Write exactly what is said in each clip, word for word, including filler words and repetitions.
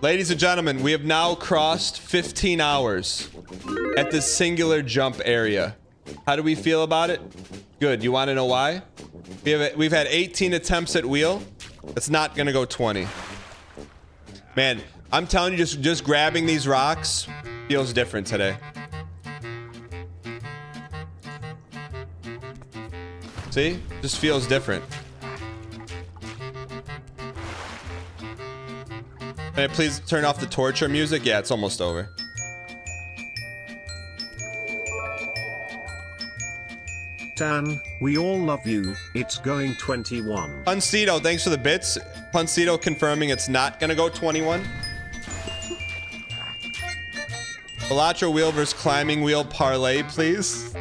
Ladies and gentlemen, we have now crossed fifteen hours at this singular jump area. How do we feel about it? Good. You want to know why? We have, we've had eighteen attempts at wheel. It's not going to go twenty. Man, I'm telling you, just, just grabbing these rocks feels different today. See? Just feels different. Can I please turn off the torture music? Yeah, it's almost over. Dan, we all love you. It's going twenty-one. Puncito, thanks for the bits. Puncito confirming it's not gonna go twenty-one. Balatro wheel versus climbing wheel parlay, please.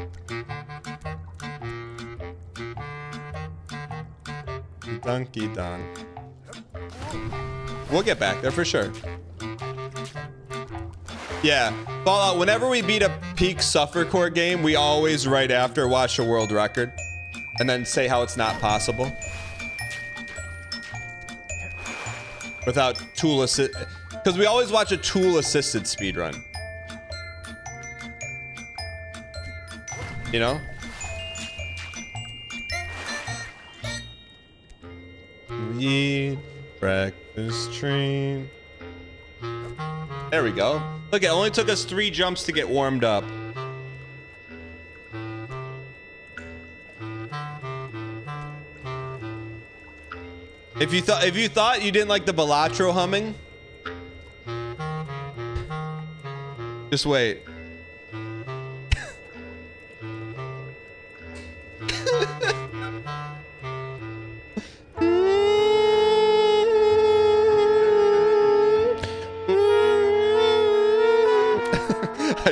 Donkey donk. We'll get back there for sure. Yeah, Fallout, whenever we beat a peak Suffercore game, we always right after watch a world record and then say how it's not possible. Without tool assist, because we always watch a tool assisted speedrun. You know? Ye breakfast stream. There we go. Look, it only took us three jumps to get warmed up. If you thought if you thought you didn't like the Balatro humming, just wait.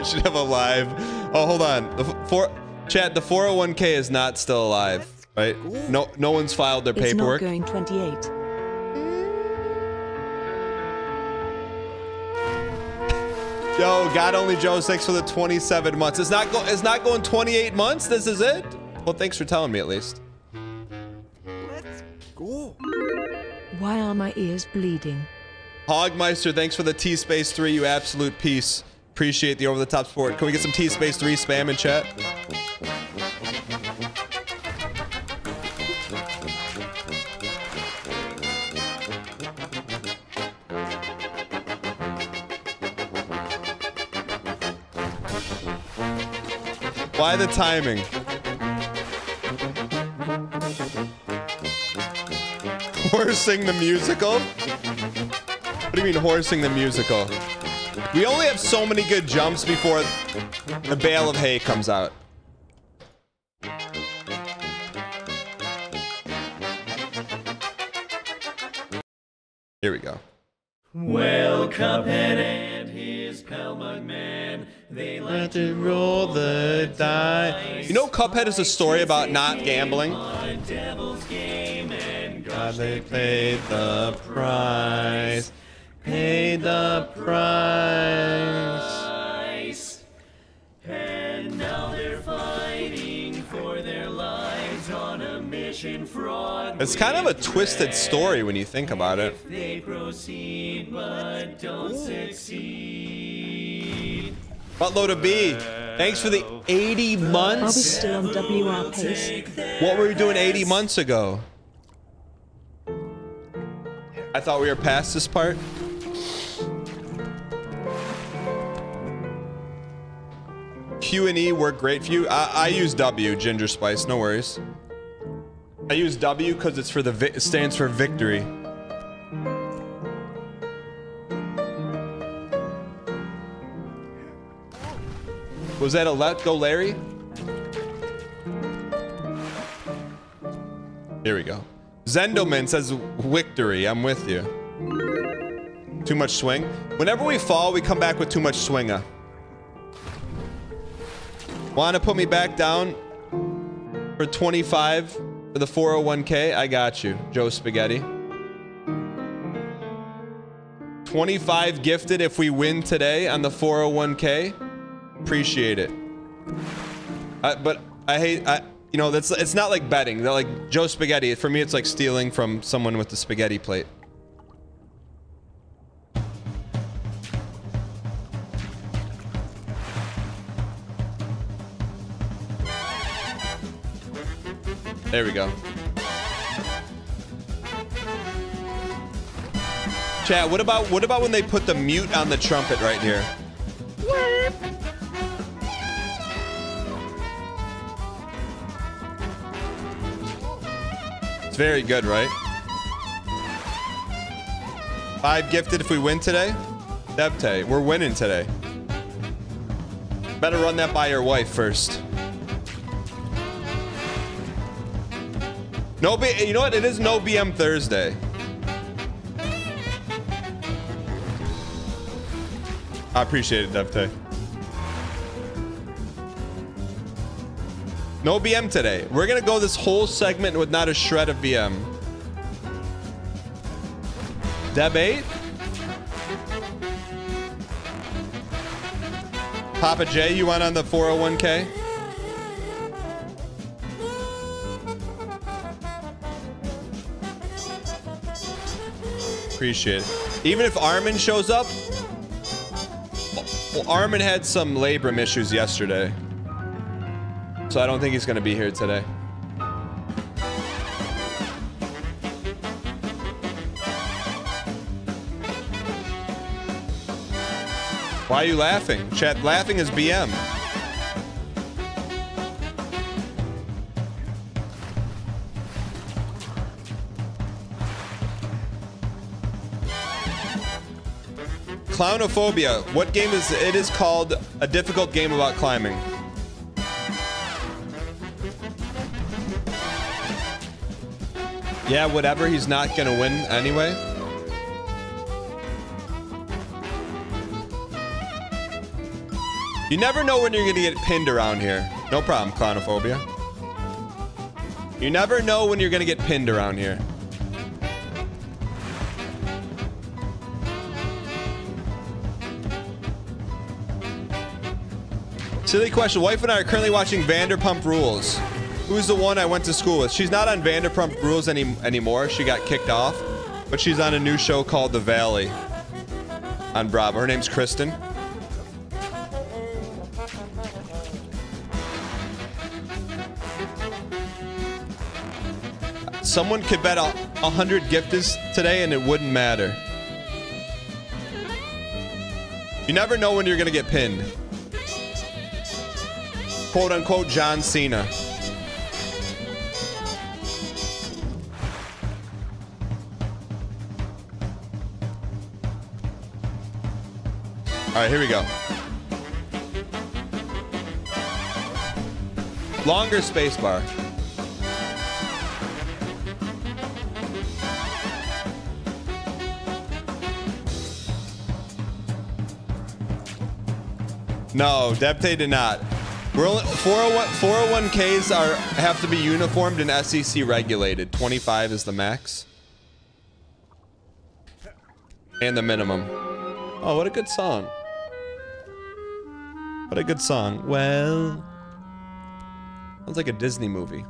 Should have a live. Oh, hold on. The four chat. The four oh one K is not still alive, right? No, no one's filed their it's paperwork. Not going twenty-eight. Yo, God only Joe. Thanks for the twenty-seven months. It's not. Go, it's not going twenty-eight months. This is it. Well, thanks for telling me at least. Let's go. Why are my ears bleeding? Hogmeister, thanks for the T Space three. You absolute piece. Appreciate the over-the-top support. Can we get some T Space three spam in chat? Why the timing? Horsing the musical? What do you mean, horsing the musical? We only have so many good jumps before the bale of hay comes out. Here we go. Well, Cuphead and his pal Mugman, they like to roll the dice. You know, Cuphead is a story about not gambling. Devil's game, and God, they paid the price. Pay the price. And now they're fighting for their lives on a mission fraught. It's kind of a twisted story when you think about it. If they proceed but don't succeed. Buttload of B. Thanks for the eighty months. Are we still on W R pace? What were we doing eighty months ago? I thought we were past this part. Q and E work great for you. I, I use W, Ginger Spice, no worries. I use W because it's for the vi- stands for victory. Was that a let go, Larry? Here we go. Zendoman says victory. I'm with you. Too much swing. Whenever we fall, we come back with too much swinga. Wanna put me back down for twenty-five for the four oh one K? I got you, Joe Spaghetti. twenty-five gifted if we win today on the four oh one K. Appreciate it. I, but I hate I you know, that's, it's not like betting. They're like Joe Spaghetti. For me, it's like stealing from someone with the spaghetti plate. There we go. Chat, what about what about when they put the mute on the trumpet right here? It's very good, right? Five gifted if we win today? Debte, we're winning today. Better run that by your wife first. No, B you know what? It is no B M Thursday. I appreciate it, Devte. No B M today. We're gonna go this whole segment with not a shred of B M. Deb eight? Papa J, you want on the four oh one K? Appreciate it. Even if Armin shows up, well, Armin had some labrum issues yesterday, so I don't think he's going to be here today. Why are you laughing? Chat, laughing is B M. Clownophobia. What game is it? Is called A Difficult Game About Climbing. Yeah, whatever. He's not going to win anyway. You never know when you're going to get pinned around here. No problem, Clownophobia. You never know when you're going to get pinned around here. Silly question. Wife and I are currently watching Vanderpump Rules. Who's the one I went to school with? She's not on Vanderpump Rules any anymore. She got kicked off, but she's on a new show called The Valley on Bravo. Her name's Kristen. Someone could bet a hundred gifties today, and it wouldn't matter. You never know when you're gonna get pinned. Quote unquote John Cena. Alright, here we go. Longer spacebar. No, Depte did not. We're only, four oh one Ks are have to be uniformed and S E C regulated. twenty-five is the max. And the minimum. Oh, what a good song. What a good song. Well, sounds like a Disney movie.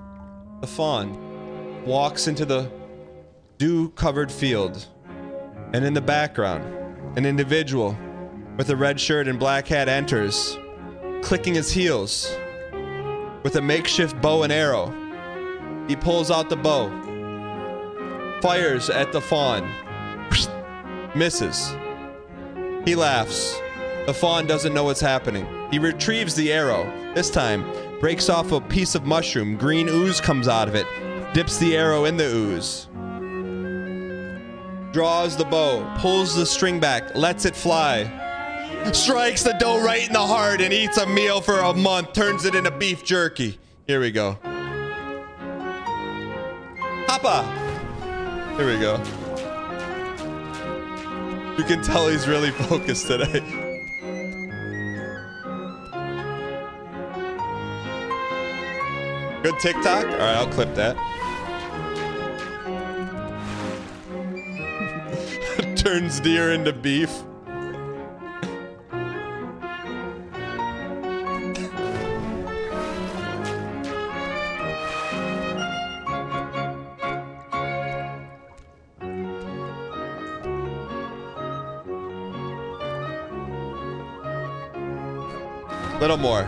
The fawn walks into the dew-covered field. And in the background, an individual with a red shirt and black hat enters, clicking his heels with a makeshift bow and arrow. He pulls out the bow, fires at the fawn, misses. He laughs. The fawn doesn't know what's happening. He retrieves the arrow. This time, breaks off a piece of mushroom. Green ooze comes out of it. Dips the arrow in the ooze. Draws the bow, pulls the string back, lets it fly. Strikes the doe right in the heart and eats a meal for a month. Turns it into beef jerky. Here we go. Papa! Here we go. You can tell he's really focused today. Good TikTok? Alright, I'll clip that. Turns deer into beef. Little more.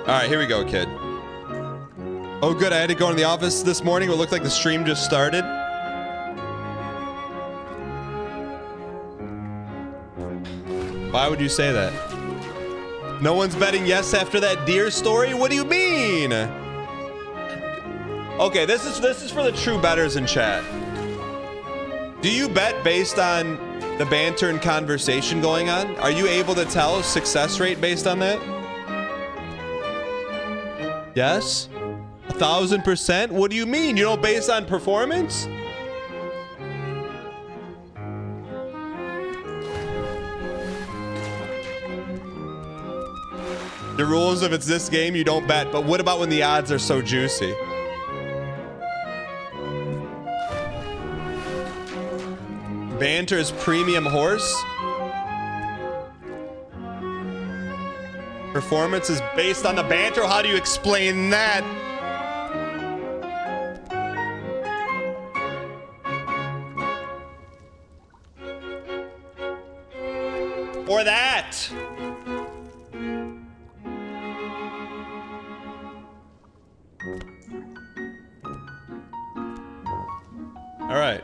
All right, here we go, kid. Oh, good. I had to go into the office this morning. It looked like the stream just started. Why would you say that? No one's betting yes after that deer story? What do you mean? Okay, this is this is for the true bettors in chat. Do you bet based on the banter and conversation going on? Are you able to tell success rate based on that? Yes? A thousand percent? What do you mean? You don't base on performance? The rules, if it's this game, you don't bet. But what about when the odds are so juicy? Banter's premium horse? Performance is based on the banter? How do you explain that? Or that! All right.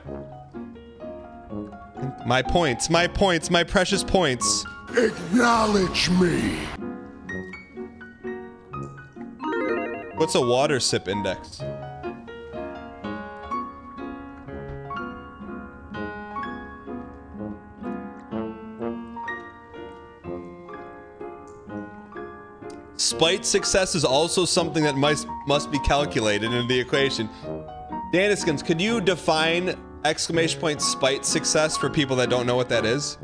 My points, my points, my precious points. Acknowledge me. What's a water sip index? Spite success is also something that must must be calculated into the equation. Daniskins, could you define exclamation point spite success for people that don't know what that is?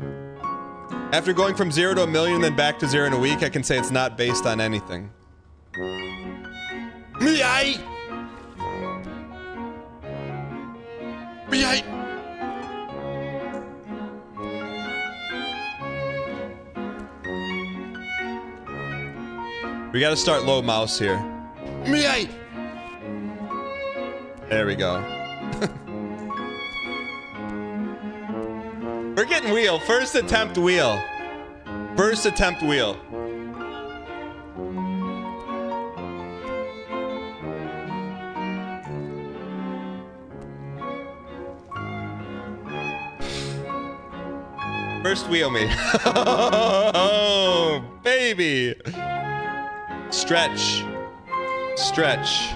After going from zero to a million, then back to zero in a week, I can say it's not based on anything. Me I. Me I. We gotta start low mouse here. Me I. There we go. We're getting wheel. First attempt wheel. First attempt wheel. First wheel me. Oh, baby. Stretch. Stretch.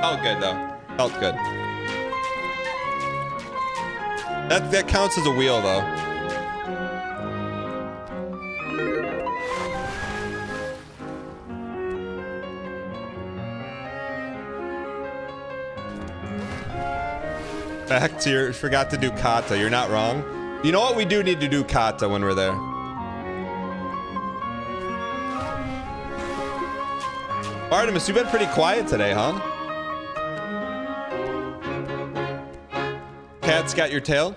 Felt good though. Felt good. That that counts as a wheel though. Back to your forgot to do kata. You're not wrong. You know what, we do need to do kata when we're there. Artemis, you've been pretty quiet today, huh? Cat's got your tail.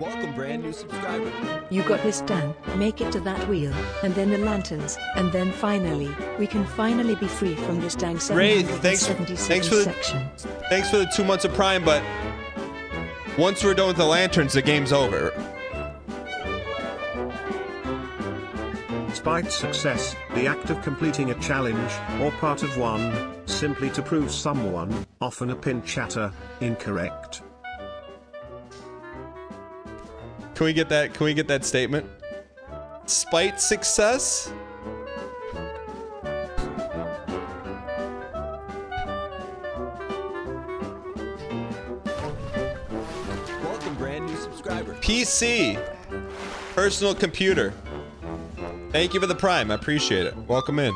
Welcome, brand new subscriber. You got this, Dan. Make it to that wheel, and then the lanterns, and then finally, we can finally be free from this dang seven seventy-seven Ray, thanks, thanks for the, section. Thanks for the two months of Prime, but once we're done with the lanterns, the game's over. Despite success, the act of completing a challenge, or part of one, simply to prove someone, often a pin chatter, incorrect. Can we get that, can we get that statement? Spite success? Welcome, brand new subscriber. P C. Personal computer. Thank you for the Prime, I appreciate it. Welcome in.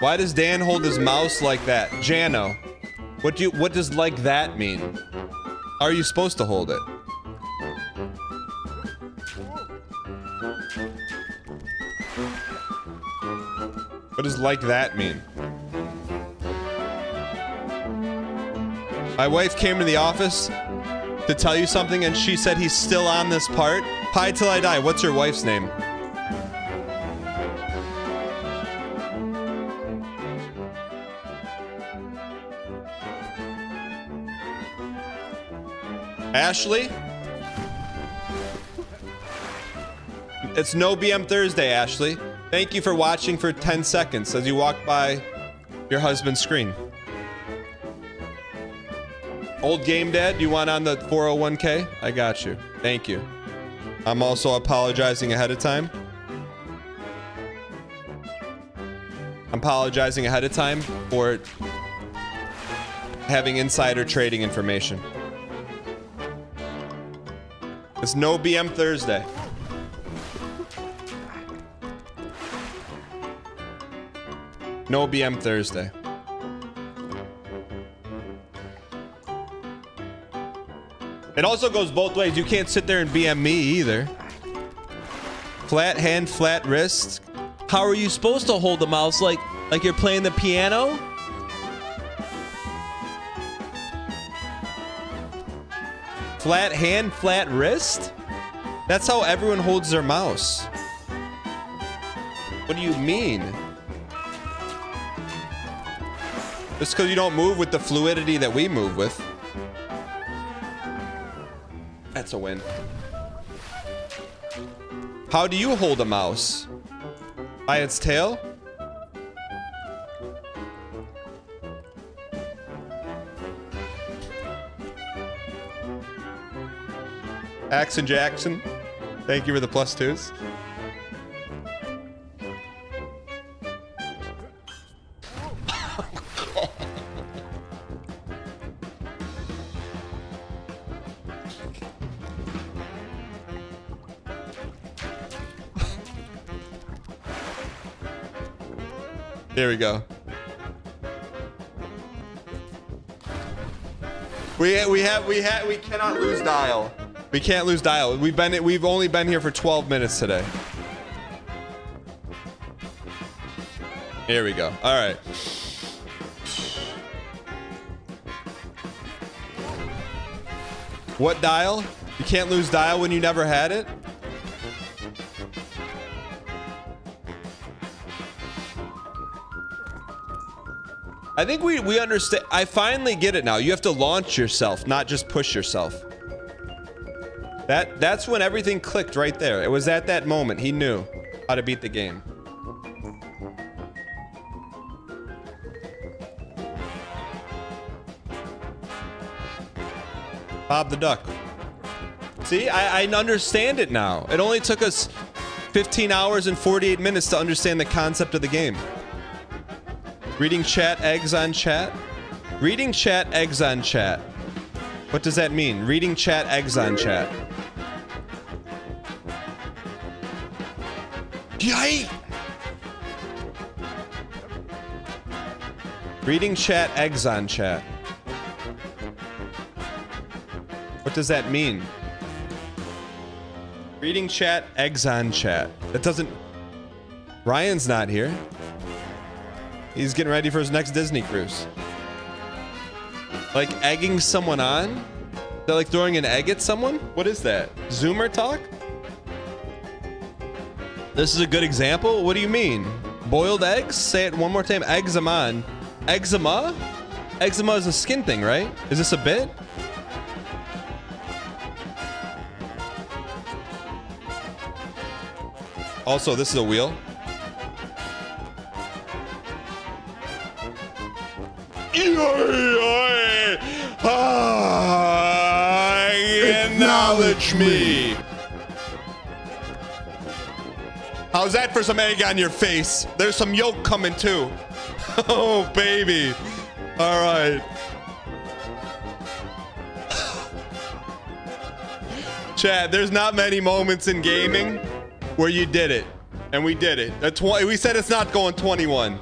Why does Dan hold his mouse like that? Jano, what do you, what does like that mean? How are you supposed to hold it? What does like that mean? My wife came to the office to tell you something, and she said he's still on this part. Pie till I die. What's your wife's name? Ashley? It's No B M Thursday, Ashley. Thank you for watching for ten seconds as you walk by your husband's screen. Old Game Dad, you want on the four oh one K? I got you. Thank you. I'm also apologizing ahead of time. I'm apologizing ahead of time for having insider trading information. It's No B M Thursday. No B M Thursday. It also goes both ways. You can't sit there and B M me either. Flat hand, flat wrist. How are you supposed to hold the mouse? Like, like you're playing the piano? Flat hand, flat wrist? That's how everyone holds their mouse. What do you mean? Just because you don't move with the fluidity that we move with. That's a win. How do you hold a mouse? By its tail? Action Jackson, thank you for the plus twos. There we go. We we have we have we cannot lose dial. We can't lose dial. We've been we've only been here for twelve minutes today. Here we go. All right. What dial? You can't lose dial when you never had it? I think we, we understand. I finally get it now. You have to launch yourself, not just push yourself. That that's when everything clicked right there. It was at that moment he knew how to beat the game. Bob the Duck. See, I, I understand it now. It only took us fifteen hours and forty-eight minutes to understand the concept of the game. Reading chat, eggs on chat. Reading chat, eggs on chat. What does that mean? Reading chat, eggs on chat. Yikes! Reading chat, eggs on chat. What does that mean? Reading chat, eggs on chat. That doesn't... Ryan's not here. He's getting ready for his next Disney cruise. Like egging someone on? Is that like throwing an egg at someone? What is that? Zoomer talk? This is a good example? What do you mean? Boiled eggs? Say it one more time. Eggs-a-mon. Eczema? Eczema is a skin thing, right? Is this a bit? Also, this is a wheel. Acknowledge me. How's that for some egg on your face? There's some yolk coming too. Oh, baby. All right. Chat, there's not many moments in gaming where you did it. And we did it. That's why we said it's not going twenty-one.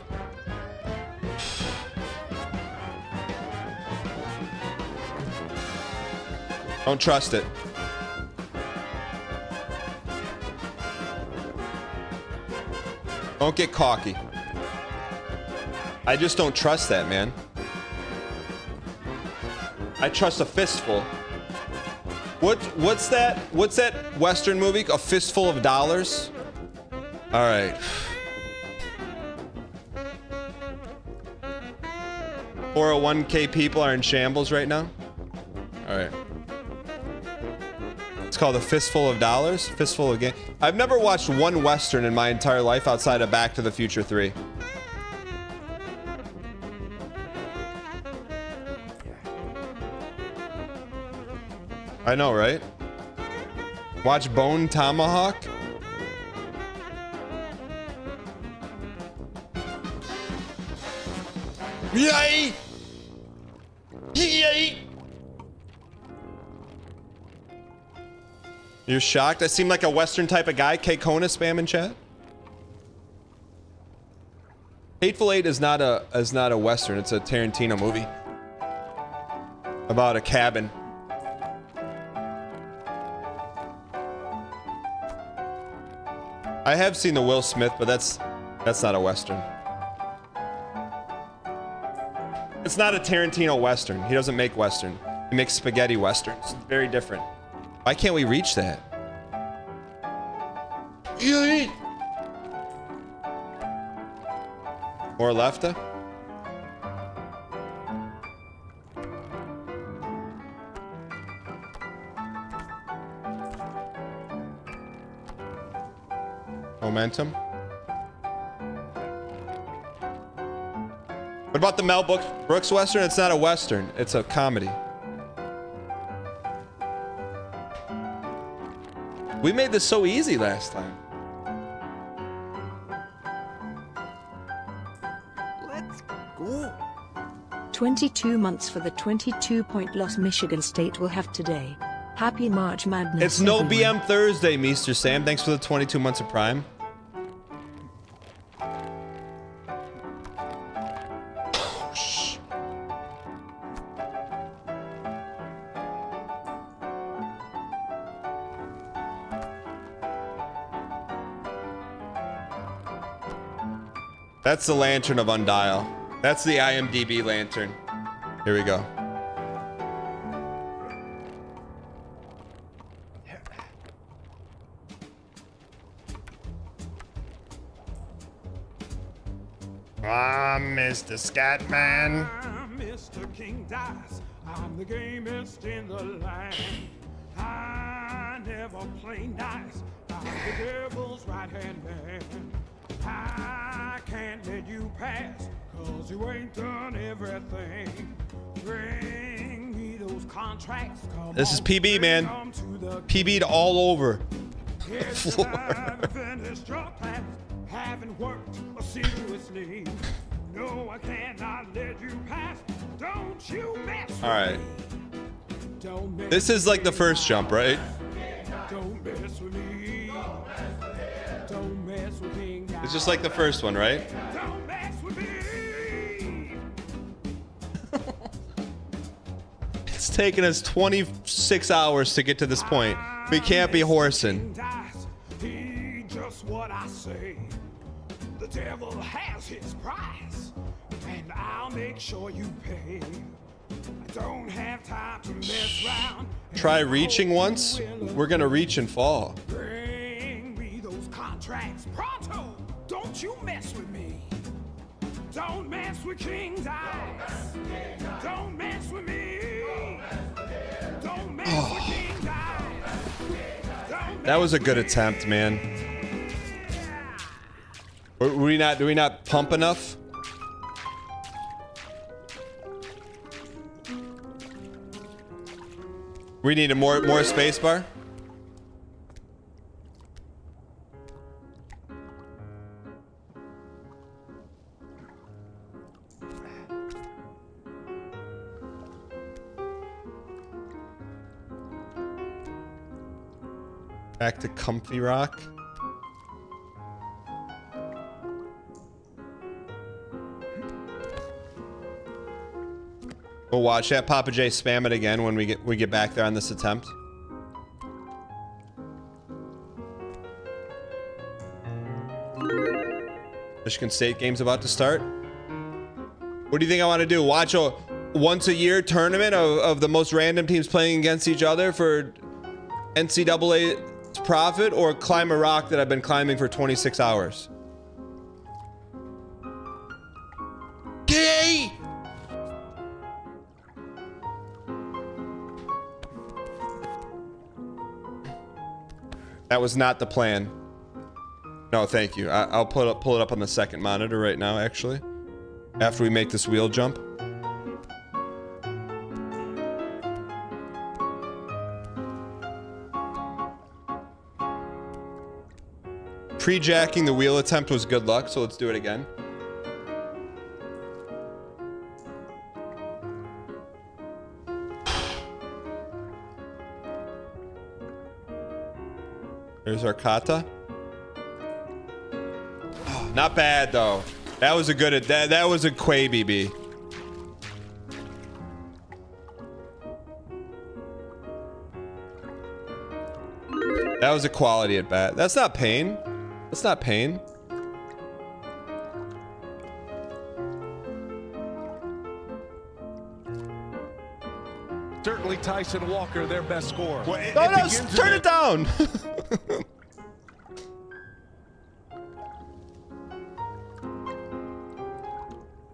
Don't trust it. Don't get cocky. I just don't trust that, man. I trust a fistful. What? What's that? What's that Western movie? A Fistful of Dollars? All right. four oh one K people are in shambles right now. All right. called A Fistful of Dollars. Fistful of Game. I've never watched one Western in my entire life outside of Back to the Future three. I know, right? Watch Bone Tomahawk? Yay! Yay! You're shocked? I seem like a Western type of guy. K Kona spam in chat. Hateful Eight is not a is not a Western. It's a Tarantino movie about a cabin. I have seen the Will Smith, but that's that's not a Western. It's not a Tarantino Western. He doesn't make Western. He makes spaghetti Westerns. It's very different. Why can't we reach that? More lefta? Momentum? What about the Mel Brooks Western? It's not a Western. It's a comedy. We made this so easy last time. Let's go. twenty-two months for the twenty-two point loss Michigan State will have today. Happy March Madness. It's no everyone. B M Thursday, Meester Sam. Thanks for the twenty-two months of Prime. That's the lantern of Undial. That's the I M D B lantern. Here we go. Ah, Mister Scatman. I'm Mister King Dice. I'm the gamest in the land. I never play nice. I'm the devil's right-hand man. I can't let you pass, cause you ain't done everything. Bring me those contracts. Come this is P B, man. P B'd all over the floor. Class, haven't worked seriously. No, I cannot let you pass. Don't you mess with me. All right. Don't mess this is like the first jump, right? Don't mess with me. Don't mess with me. Don't mess with me. It's just like the first one, right? Don't mess with me. It's taken us twenty-six hours to get to this point. We can't be horsing. Just what I say. The devil has his price, and I'll make sure you pay. I don't have time to mess around. Try reaching once. We're gonna reach and fall. Bring me those contracts pronto. Don't you mess with me. Don't mess with King's Eyes. Don't mess with me. Don't mess with King's Eyes. That was a good attempt, man. Were we not, do we not pump enough? We need a more more space bar. Back to comfy rock. We'll watch that. Papa J spam it again when we get we get back there on this attempt. Michigan State game's about to start. What do you think I want to do? Watch a once a year tournament of, of the most random teams playing against each other for N C double A profit, or climb a rock that I've been climbing for twenty-six hours. Gay! That was not the plan. No, thank you. I I'll pull it, up, pull it up on the second monitor right now, actually. After we make this wheel jump. Pre-jacking the wheel attempt was good luck, so let's do it again. There's our kata. Not bad though. That was a good. That that was a quay B B. That was a quality at bat. That's not pain. That's not pain. Certainly Tyson Walker, their best scorer. Well, it, no, it no, turn it down!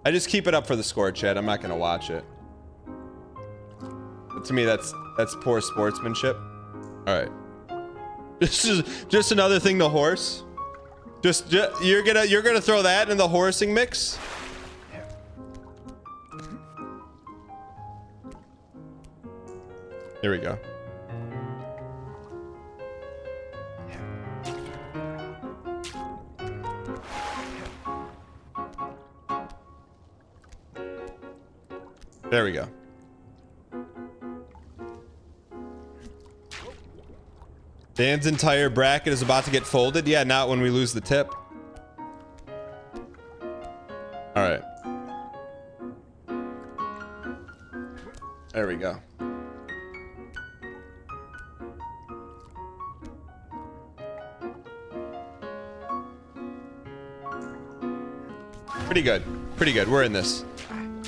I just keep it up for the score, Chad. I'm not gonna watch it. But to me, that's that's poor sportsmanship. Alright. This is just another thing to horse. Just, just you're gonna you're gonna throw that in the horsing mix? Yeah. Here we go. There we go. Dan's entire bracket is about to get folded. Yeah, not when we lose the tip. All right. There we go. Pretty good. Pretty good. We're in this.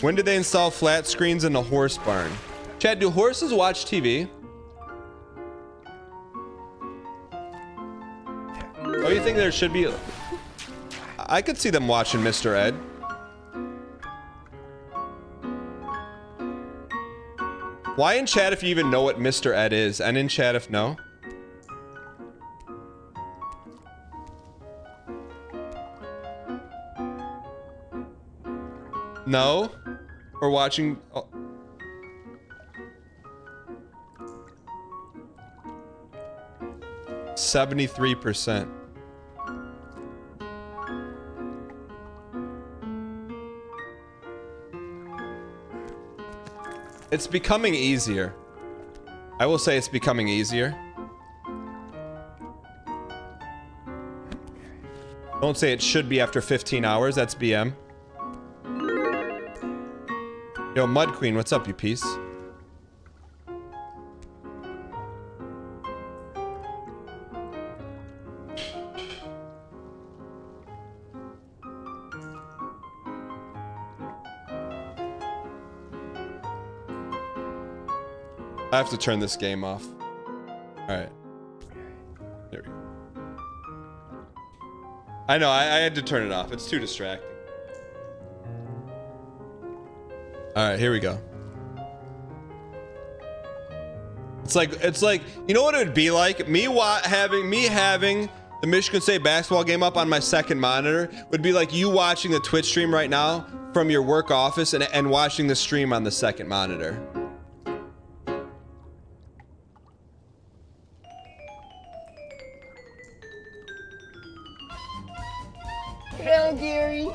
When did they install flat screens in the horse barn? Chad, do horses watch T V? Oh, you think there should be... I could see them watching Mister Ed. Why in chat if you even know what Mister Ed is, and in chat if no? No? We're watching... Oh. seventy-three percent. It's becoming easier. I will say it's becoming easier. Don't say it should be after fifteen hours. That's B M. Yo, Mud Queen, what's up, you piece? I have to turn this game off. All right. There we go. I know, I, I had to turn it off. It's too distracting. All right, here we go. It's like, it's like, you know what it would be like? Me wa having, me having the Michigan State basketball game up on my second monitor would be like you watching the Twitch stream right now from your work office and, and watching the stream on the second monitor. Hello, Gary.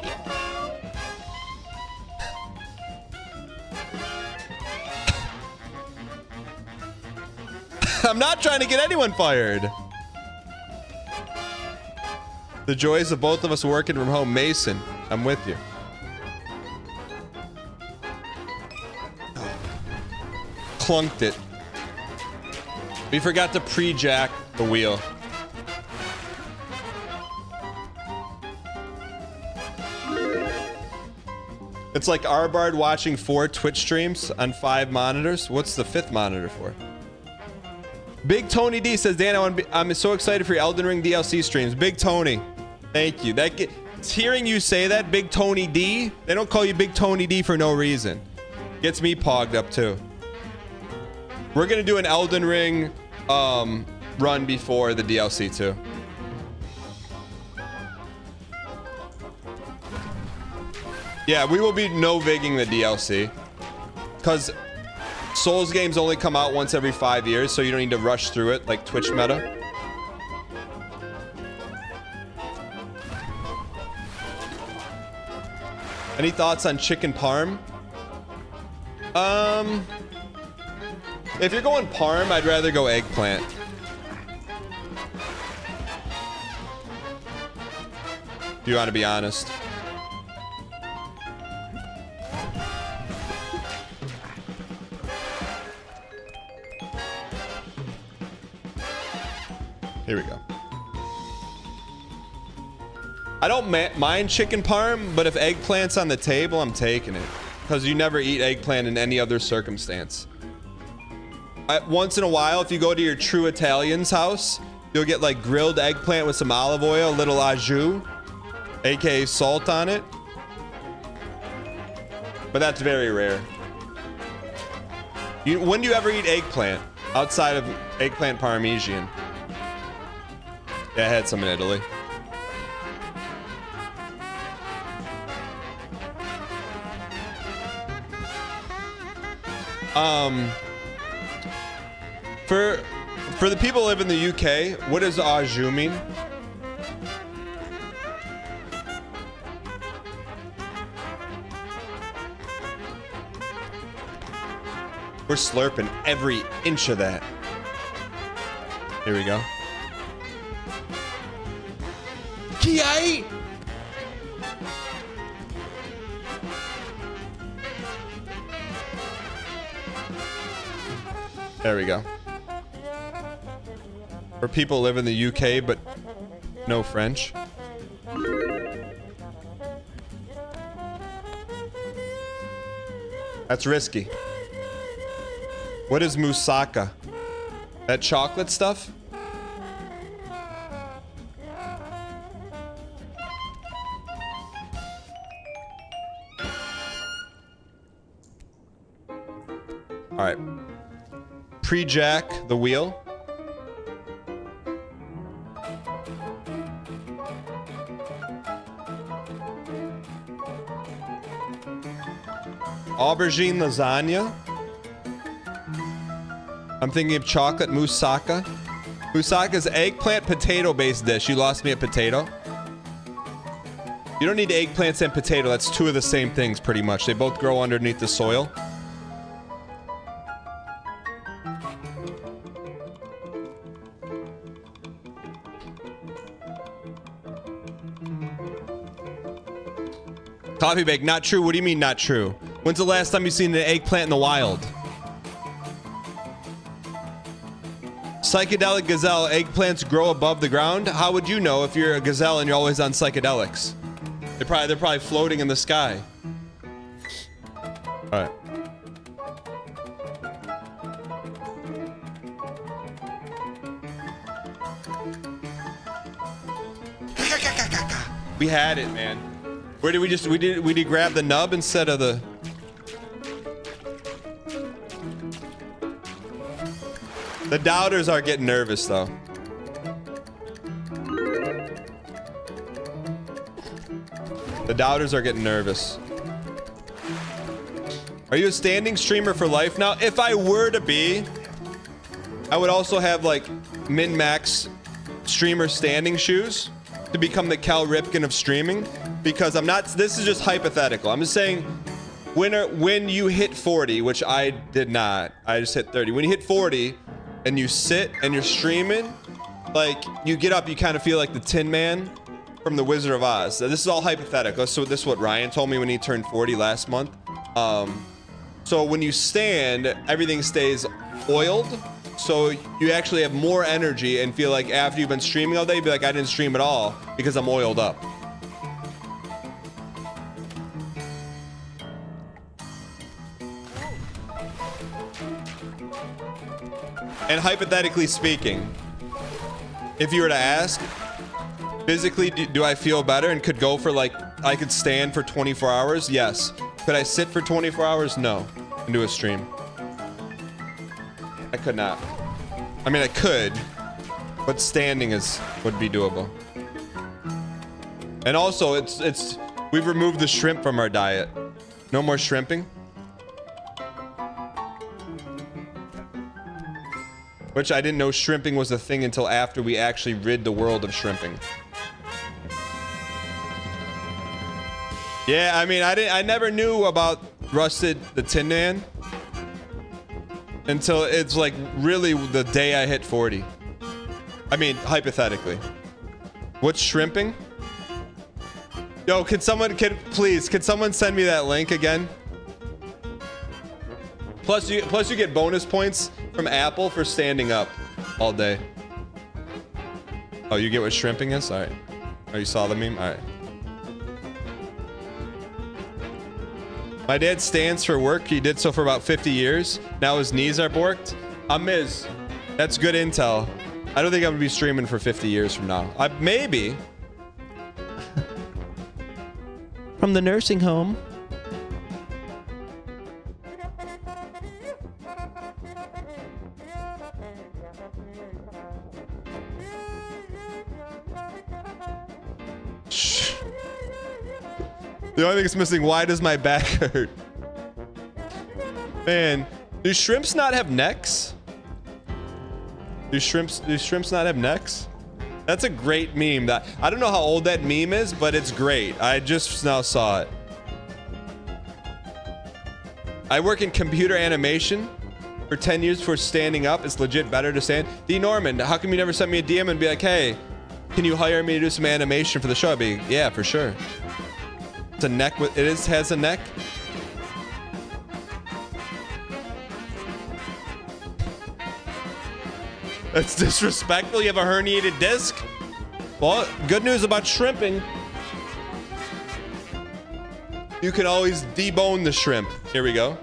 I'm not trying to get anyone fired. The joys of both of us working from home. Mason, I'm with you. Clunked it. We forgot to pre-jack the wheel. It's like Arbard watching four Twitch streams on five monitors. What's the fifth monitor for? Big Tony D says, Dan, I wanna be, I'm so excited for your Elden Ring D L C streams. Big Tony, thank you. That get, it's hearing you say that, Big Tony D, they don't call you Big Tony D for no reason. Gets me pogged up too. We're gonna do an Elden Ring um, run before the D L C too. Yeah, we will be no-vigging the D L C. Because Souls games only come out once every five years, so you don't need to rush through it like Twitch meta. Any thoughts on chicken parm? Um, if you're going parm, I'd rather go eggplant. If you want to be honest. Here we go. I don't ma mind chicken parm, but if eggplant's on the table, I'm taking it. Because you never eat eggplant in any other circumstance. I, once in a while, if you go to your true Italian's house, you'll get like grilled eggplant with some olive oil, a little au jus, aka salt on it. But that's very rare. You, when do you ever eat eggplant? Outside of eggplant parmesan. Yeah, I had some in Italy. Um, for for the people who live in the U K, what does au jus mean? We're slurping every inch of that. Here we go. K I There we go. For people who live in the U K but no French. That's risky. What is moussaka? That chocolate stuff? Alright. Pre-jack the wheel. Aubergine lasagna. I'm thinking of chocolate moussaka. Moussaka is eggplant potato-based dish. You lost me at potato. You don't need eggplants and potato. That's two of the same things pretty much. They both grow underneath the soil. Coffee bake, not true. What do you mean not true? When's the last time you've seen an eggplant in the wild? Psychedelic gazelle, eggplants grow above the ground. How would you know if you're a gazelle and you're always on psychedelics? They're probably, they're probably floating in the sky. All right. We had it, man. Where did we just, we did, we did grab the nub instead of the... The doubters are getting nervous though. The doubters are getting nervous. Are you a standing streamer for life now? If I were to be, I would also have like min-max streamer standing shoes to become the Cal Ripken of streaming. Because I'm not, this is just hypothetical. I'm just saying, when, are, when you hit forty, which I did not, I just hit thirty. When you hit forty and you sit and you're streaming, like you get up, you kind of feel like the Tin Man from the Wizard of Oz. So this is all hypothetical. So this is what Ryan told me when he turned forty last month. Um, so when you stand, everything stays oiled. So you actually have more energy and feel like after you've been streaming all day, you'd be like, I didn't stream at all because I'm oiled up. And hypothetically speaking, if you were to ask, physically, do, do I feel better and could go for like, I could stand for twenty-four hours? Yes. Could I sit for twenty-four hours? No. And do a stream. I could not. I mean, I could, But standing is would be doable. And also, it's it's we've removed the shrimp from our diet. No more shrimping. Which I didn't know shrimping was a thing until after we actually rid the world of shrimping. Yeah, I mean, I didn't. I never knew about Rusted the Tin Man until it's like really the day I hit forty. I mean, hypothetically. What's shrimping? Yo, can someone, can please, can someone send me that link again? Plus, you plus you get bonus points from Apple for standing up all day. Oh, you get what shrimping is? All right. Oh, you saw the meme? All right. My dad stands for work. He did so for about fifty years. Now his knees are borked. I'm Miz. That's good intel. I don't think I'm gonna be streaming for fifty years from now. I maybe. From the nursing home. Shh. The only thing that's missing, why does my back hurt? Man, do shrimps not have necks? Do shrimps do shrimps not have necks? That's a great meme. That I don't know how old that meme is, but it's great. I just now saw it. I work in computer animation for ten years for standing up. It's legit better to stand. D Norman, how come you never sent me a D M and be like, hey, can you hire me to do some animation for the show? I'd be, yeah, for sure. It's a neck with it is has a neck. That's disrespectful. You have a herniated disc. Well, good news about shrimping. You can always debone the shrimp. Here we go.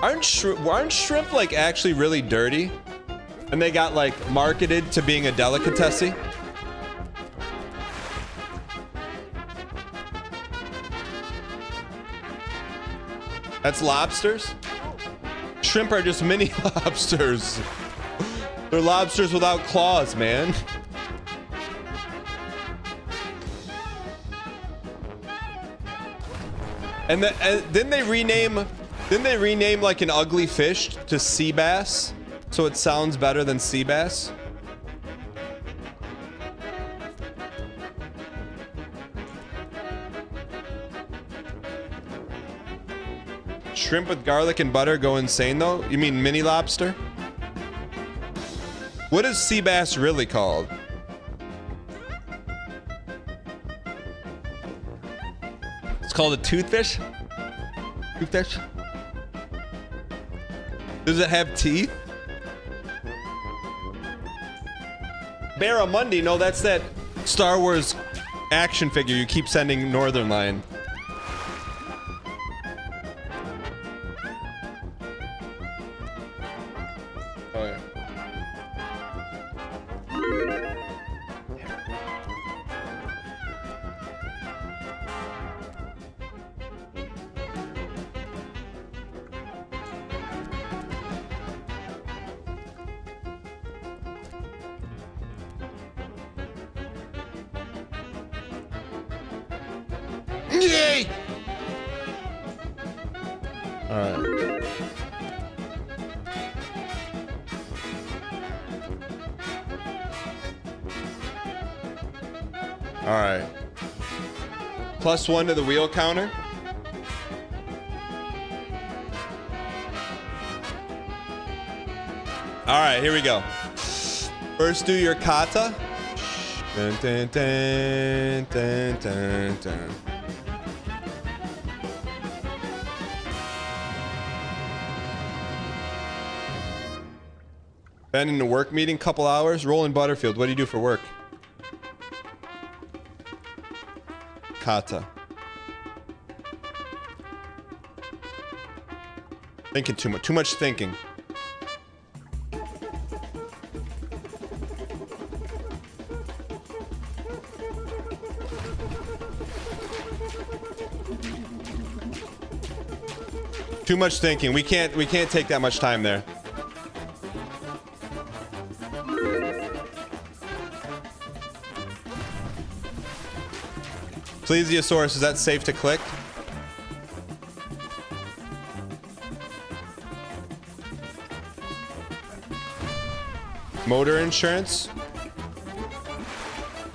Aren't shrimp, aren't shrimp like actually really dirty? And they got like marketed to being a delicatessen? That's lobsters? Shrimp are just mini lobsters. They're lobsters without claws, man. And, the, and didn't they rename, didn't they rename like an ugly fish to sea bass? So it sounds better than sea bass? Shrimp with garlic and butter go insane though? You mean mini lobster? What is sea bass really called? It's called a toothfish? Toothfish? Does it have teeth? Barramundi? No, that's that Star Wars action figure you keep sending Northern Lion. Plus one to the wheel counter. All right, here we go. First, do your kata. Dun, dun, dun, dun, dun, dun. Been in a work meeting, couple hours. Roland Butterfield, what do you do for work? Kata. Thinking too much. Too much thinking. Too much thinking. We can't we can't take that much time there. Plesiosaurus, is that safe to click? Motor insurance?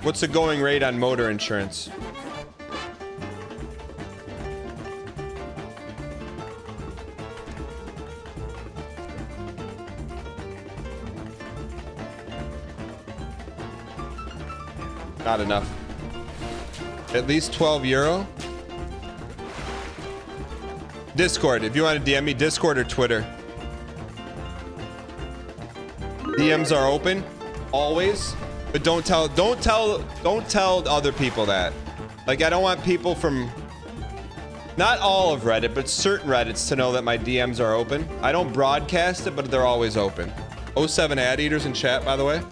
What's the going rate on motor insurance? Not enough. At least twelve euro. Discord, if you want to D M me, Discord or Twitter. D Ms are open, always, but don't tell, don't tell, don't tell other people that. Like, I don't want people from, not all of Reddit, but certain Reddits to know that my D Ms are open. I don't broadcast it, but they're always open. oh seven ad eaters in chat, by the way.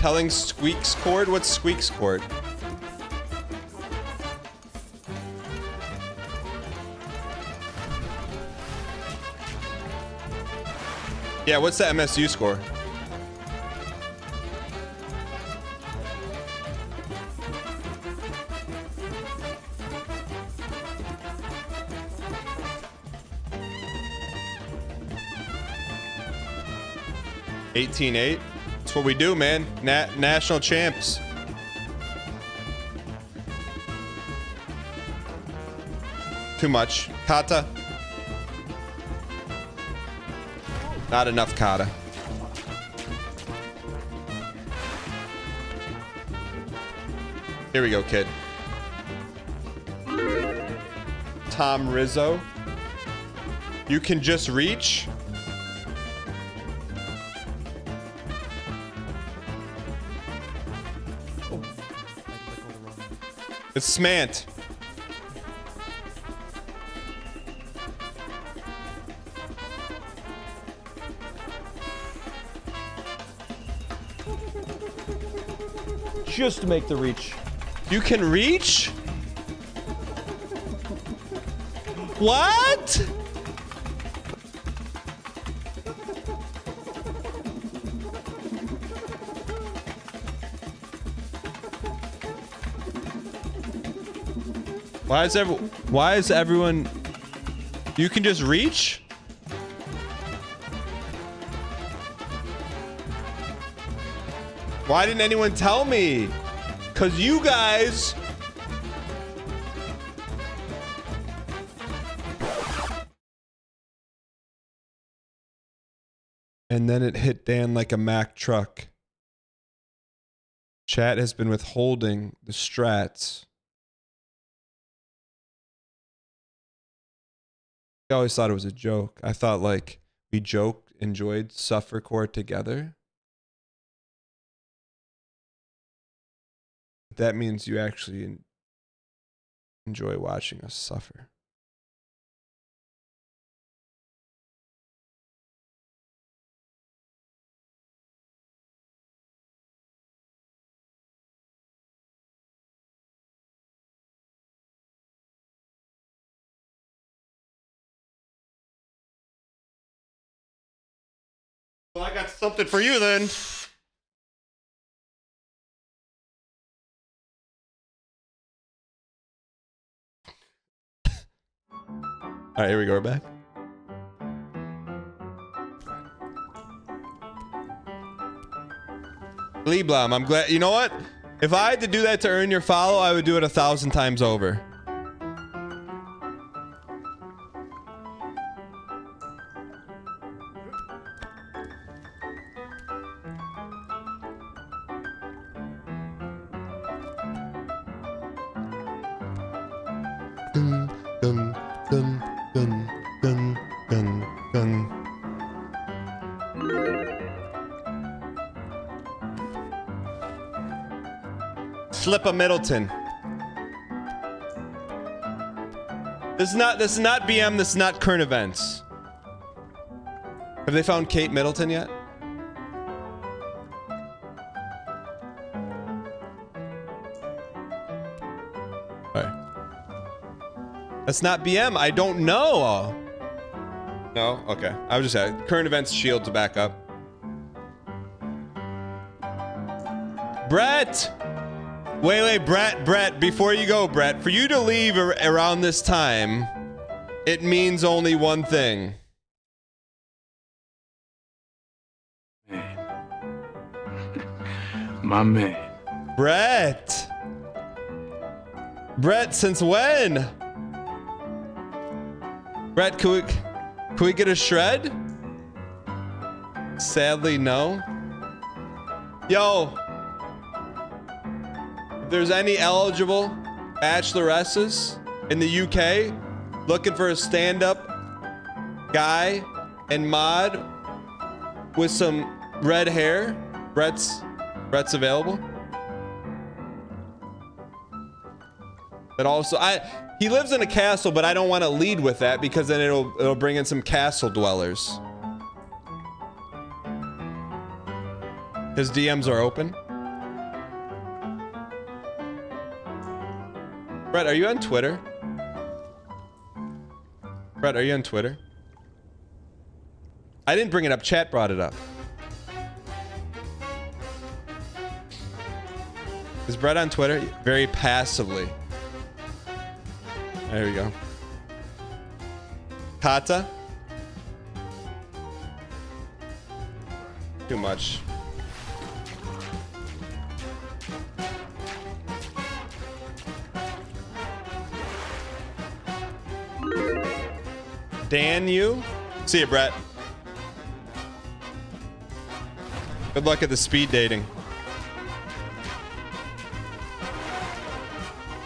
Telling Squeak's Chord? What's Squeak's Chord? Yeah, what's the M S U score? eighteen eight? What we do, man. Na national champs. Too much. Kata. Not enough kata. Here we go, kid. Tom Rizzo. You can just reach. It's Smant. Just make the reach. You can reach? What? Why is every, why is everyone, you can just reach? Why didn't anyone tell me? Cause you guys. And then it hit Dan like a Mack truck. Chat has been withholding the strats. I always thought it was a joke. I thought like we joked, enjoyed Suffercore together. That means you actually enjoy watching us suffer. Well, I got something for you then. All right, here we go. We're back. Lieblom, I'm glad. You know what? If I had to do that to earn your follow, I would do it a thousand times over. Flippa Middleton. This is not, this is not B M, this is not current events. Have they found Kate Middleton yet? That's not B M. I don't know. No? Okay. I was just at current events shield to back up. Brett! Wait, wait, Brett, Brett, before you go, Brett, for you to leave ar around this time, it means only one thing. Man. My man. Brett! Brett, since when? Brett, can we, can we get a shred? Sadly, no. Yo! If there's any eligible bacheloresses in the U K looking for a stand-up guy and mod with some red hair, Brett's Brett's available. But also, I he lives in a castle, but I don't want to lead with that because then it'll it'll bring in some castle dwellers. His D Ms are open. Brett, are you on Twitter? Brett, are you on Twitter? I didn't bring it up. Chat brought it up. Is Brett on Twitter? Very passively. There we go. Kata? Too much. Dan, you? See you, Brett. Good luck at the speed dating.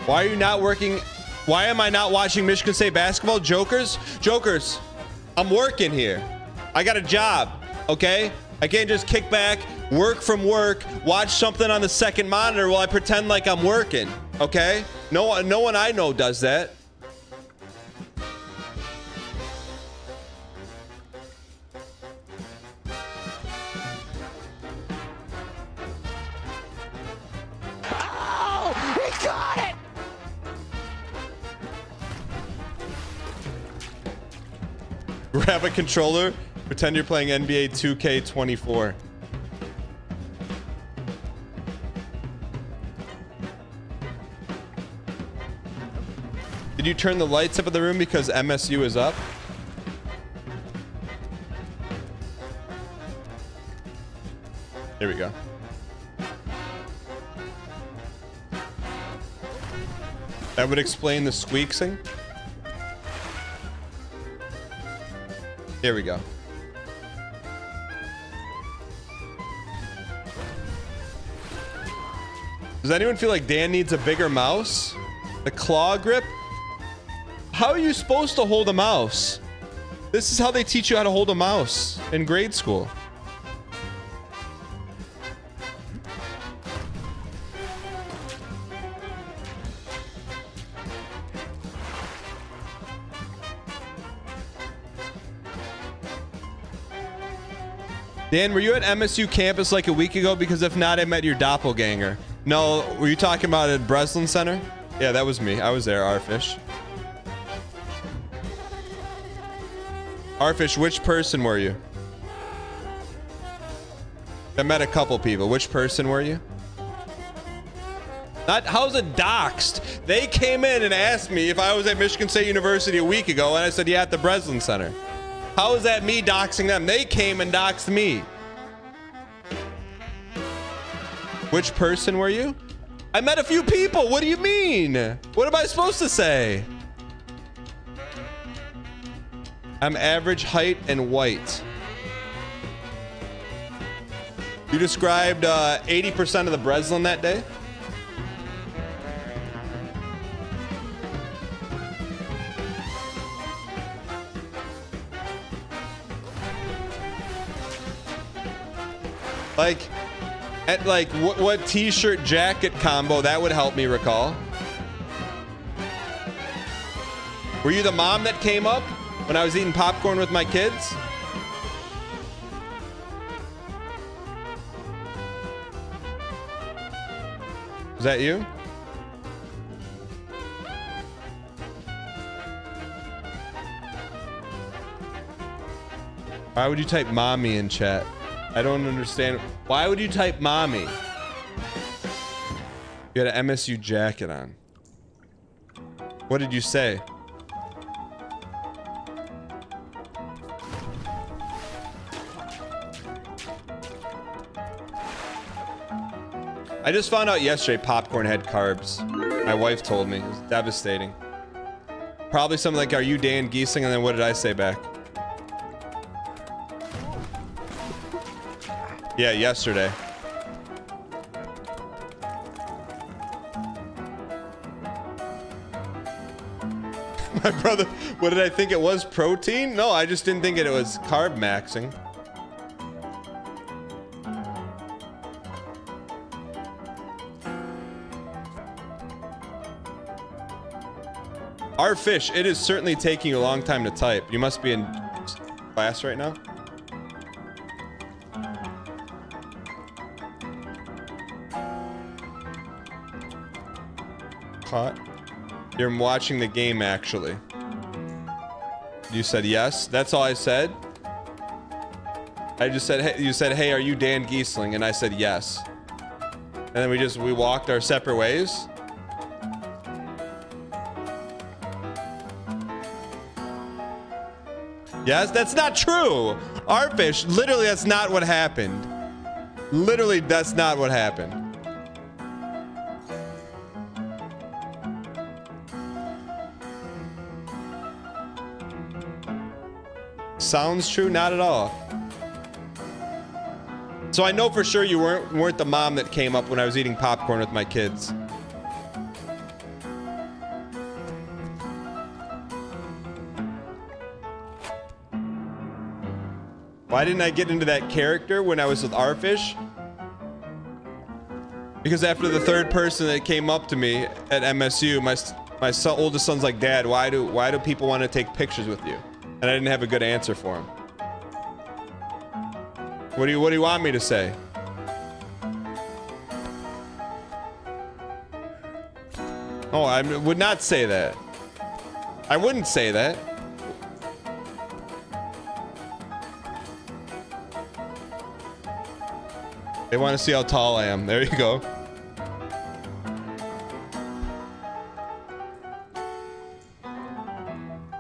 Why are you not working? Why am I not watching Michigan State basketball? Jokers? Jokers, I'm working here. I got a job, okay? I can't just kick back, work from work, watch something on the second monitor while I pretend like I'm working, okay? No, no one I know does that. Grab a controller, pretend you're playing N B A two K twenty-four. Did you turn the lights up in the room because M S U is up? Here we go. That would explain the squeaking. Here we go. Does anyone feel like Dan needs a bigger mouse? The claw grip? How are you supposed to hold a mouse? This is how they teach you how to hold a mouse in grade school. Dan, were you at M S U campus like a week ago? Because if not, I met your doppelganger. No, were you talking about at Breslin Center? Yeah, that was me. I was there, Arfish. Arfish, which person were you? I met a couple people. Which person were you? Not, how's it doxed? They came in and asked me if I was at Michigan State University a week ago, and I said, yeah, at the Breslin Center. How is that me doxing them? They came and doxed me. Which person were you? I met a few people. What do you mean? What am I supposed to say? I'm average height and white. You described uh, eighty percent of the Breslin that day? Like, at like, what, what t-shirt jacket combo, that would help me recall. Were you the mom that came up when I was eating popcorn with my kids? Was that you? Why would you type mommy in chat? I don't understand. Why would you type mommy? You had an M S U jacket on. What did you say? I just found out yesterday popcorn had carbs. My wife told me. It was devastating. Probably something like, are you Dan Giesing? And then what did I say back? Yeah, yesterday. My brother, what did I think it was? Protein? No, I just didn't think it was carb maxing. Our fish, it is certainly taking you a long time to type. You must be in class right now. Caught. You're watching the game, actually. You said yes. That's all I said. I just said, hey, you said, hey, are you Dan Giesling? And I said yes. And then we just, we walked our separate ways. Yes, that's not true. Arfish, literally, that's not what happened. Literally, that's not what happened. Sounds true, not at all. So I know for sure you weren't weren't the mom that came up when I was eating popcorn with my kids. Why didn't I get into that character when I was with Arfish? Because after the third person that came up to me at M S U, my my son, oldest son's like, Dad, why do why do people want to take pictures with you? And I didn't have a good answer for him. What do you what do you want me to say? Oh, I would not say that. I wouldn't say that. They want to see how tall I am. There you go.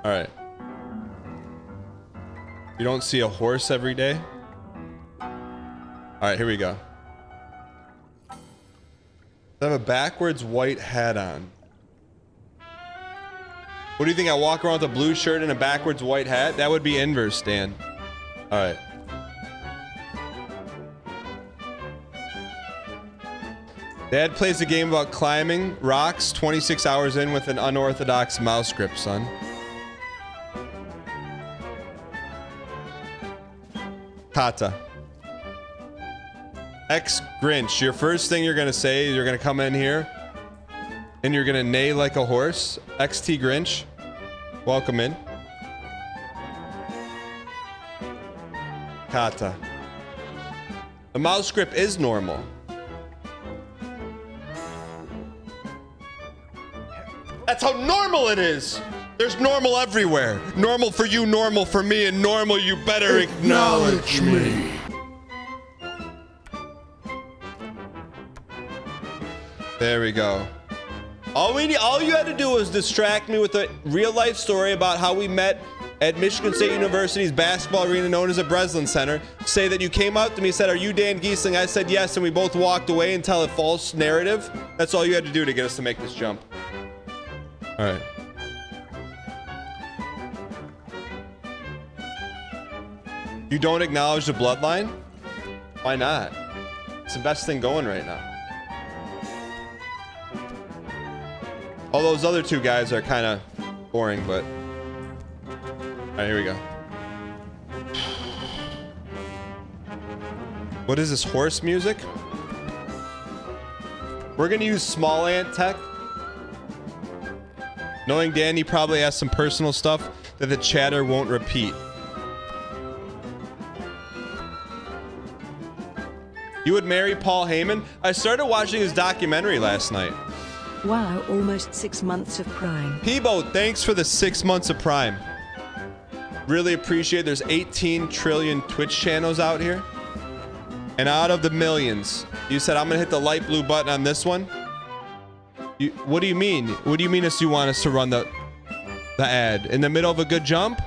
All right. You don't see a horse every day? All right, here we go. I have a backwards white hat on. What do you think? I walk around with a blue shirt and a backwards white hat? That would be inverse, Dan. All right. Dad plays a game about climbing rocks twenty-six hours in with an unorthodox mouse grip, son. Tata. Ex Grinch, your first thing you're going to say is you're going to come in here and you're going to neigh like a horse. X T Grinch, welcome in. Tata. The mouse grip is normal. That's how normal it is. There's normal everywhere. Normal for you, normal for me, and normal you better acknowledge, acknowledge me. There we go. All we need, all you had to do was distract me with a real life story about how we met at Michigan State University's basketball arena known as the Breslin Center. Say that you came up to me, said, are you Dan Giesling? I said yes, and we both walked away and tell a false narrative. That's all you had to do to get us to make this jump. All right. You don't acknowledge the bloodline? Why not? It's the best thing going right now. All those other two guys are kind of boring, but... All right, here we go. What is this, horse music? We're going to use SmallAnt tech. Knowing Danny probably has some personal stuff that the chatter won't repeat. You would marry Paul Heyman? I started watching his documentary last night. Wow, almost six months of Prime. Peebo, thanks for the six months of Prime. Really appreciate it. There's eighteen trillion Twitch channels out here. And out of the millions, you said, I'm going to hit the light blue button on this one. You, what do you mean? What do you mean is you want us to run the, the ad? In the middle of a good jump?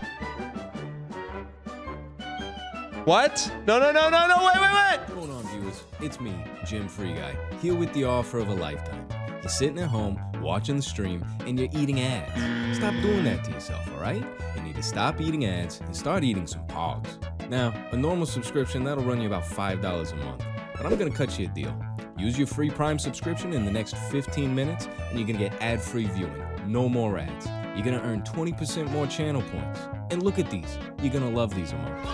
What? No, no, no, no, no, wait, wait, wait! Hold on, viewers. It's me, Jim Free Guy, here with the offer of a lifetime. You're sitting at home, watching the stream, and you're eating ads. Stop doing that to yourself, alright? You need to stop eating ads and start eating some pogs. Now, a normal subscription, that'll run you about five dollars a month. But I'm gonna cut you a deal. Use your free Prime subscription in the next fifteen minutes, and you're gonna get ad-free viewing. No more ads. You're gonna earn twenty percent more channel points. And look at these. You're gonna love these a month.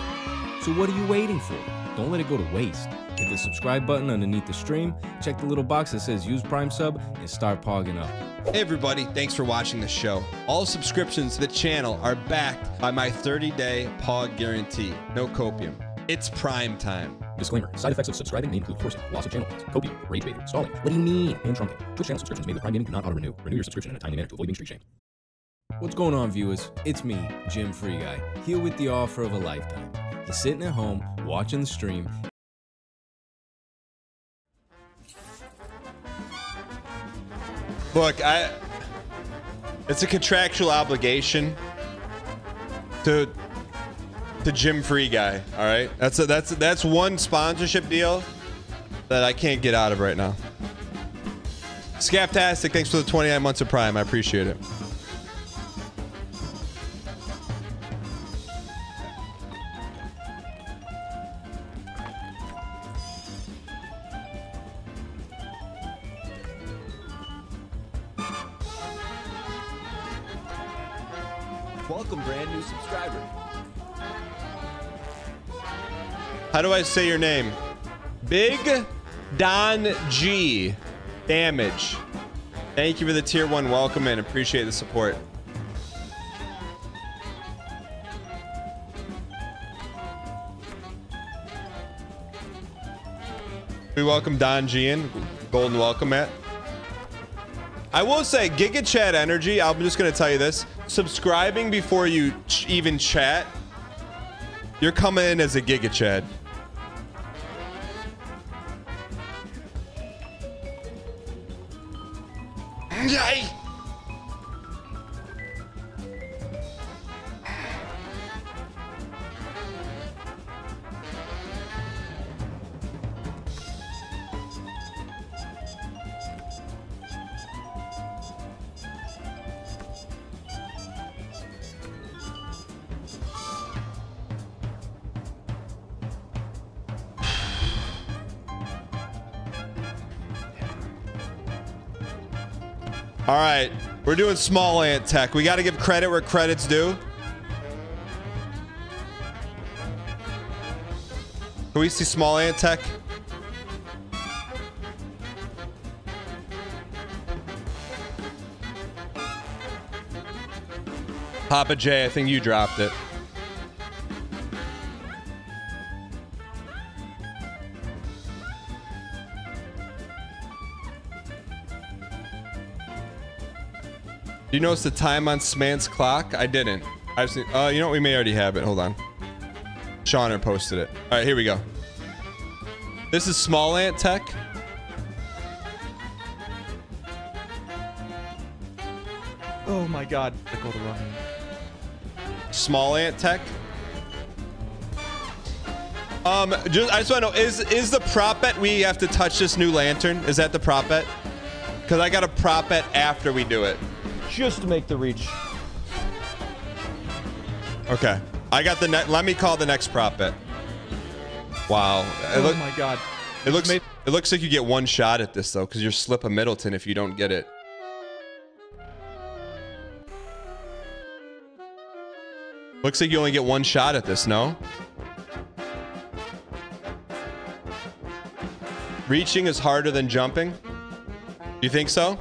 So what are you waiting for? Don't let it go to waste. Hit the subscribe button underneath the stream, check the little box that says use Prime Sub, and start pogging up. Hey everybody, thanks for watching the show. All subscriptions to the channel are backed by my thirty day pog guarantee. No copium. It's prime time. Disclaimer, side effects of subscribing may include forcing, loss of channel points, copium, rage baiting, stalling, what do you mean, and trumping. Twitch channel subscriptions made with Prime Gaming do not auto-renew. Renew your subscription in a timely manner to avoid being street shamed. What's going on, viewers? It's me, Jim Free Guy, here with the offer of a lifetime. You're sitting at home, watching the stream, Look, I, it's a contractual obligation to to Jim Free Guy. All right, that's a, that's a, that's one sponsorship deal that I can't get out of right now. Scaptastic, thanks for the twenty-nine months of Prime. I appreciate it. How do I say your name? Big Don G Damage. Thank you for the tier one welcome and appreciate the support. We welcome Don G in. Golden welcome, Matt. I will say, Giga Chat Energy, I'm just going to tell you this. Subscribing before you ch even chat, you're coming in as a Giga Chat. All right, we're doing small ant tech. We got to give credit where credit's due. Can we see small ant tech? Papa J, I think you dropped it. Do you notice the time on Smant's clock? I didn't. I've seen. Uh, you know what? We may already have it. Hold on. Shauner posted it. All right, here we go. This is Small Ant Tech. Oh my God! I called it wrong. Small Ant Tech. Um, just I just want to know is is the prop bet we have to touch this new lantern? Is that the prop bet? Because I got a prop bet after we do it. Just to make the reach. Okay. I got the net. Let me call the next prop bet. Wow. It oh my God. It looks, it looks like you get one shot at this though, because you're slip a Middleton if you don't get it. Looks like you only get one shot at this, no? Reaching is harder than jumping. You think so?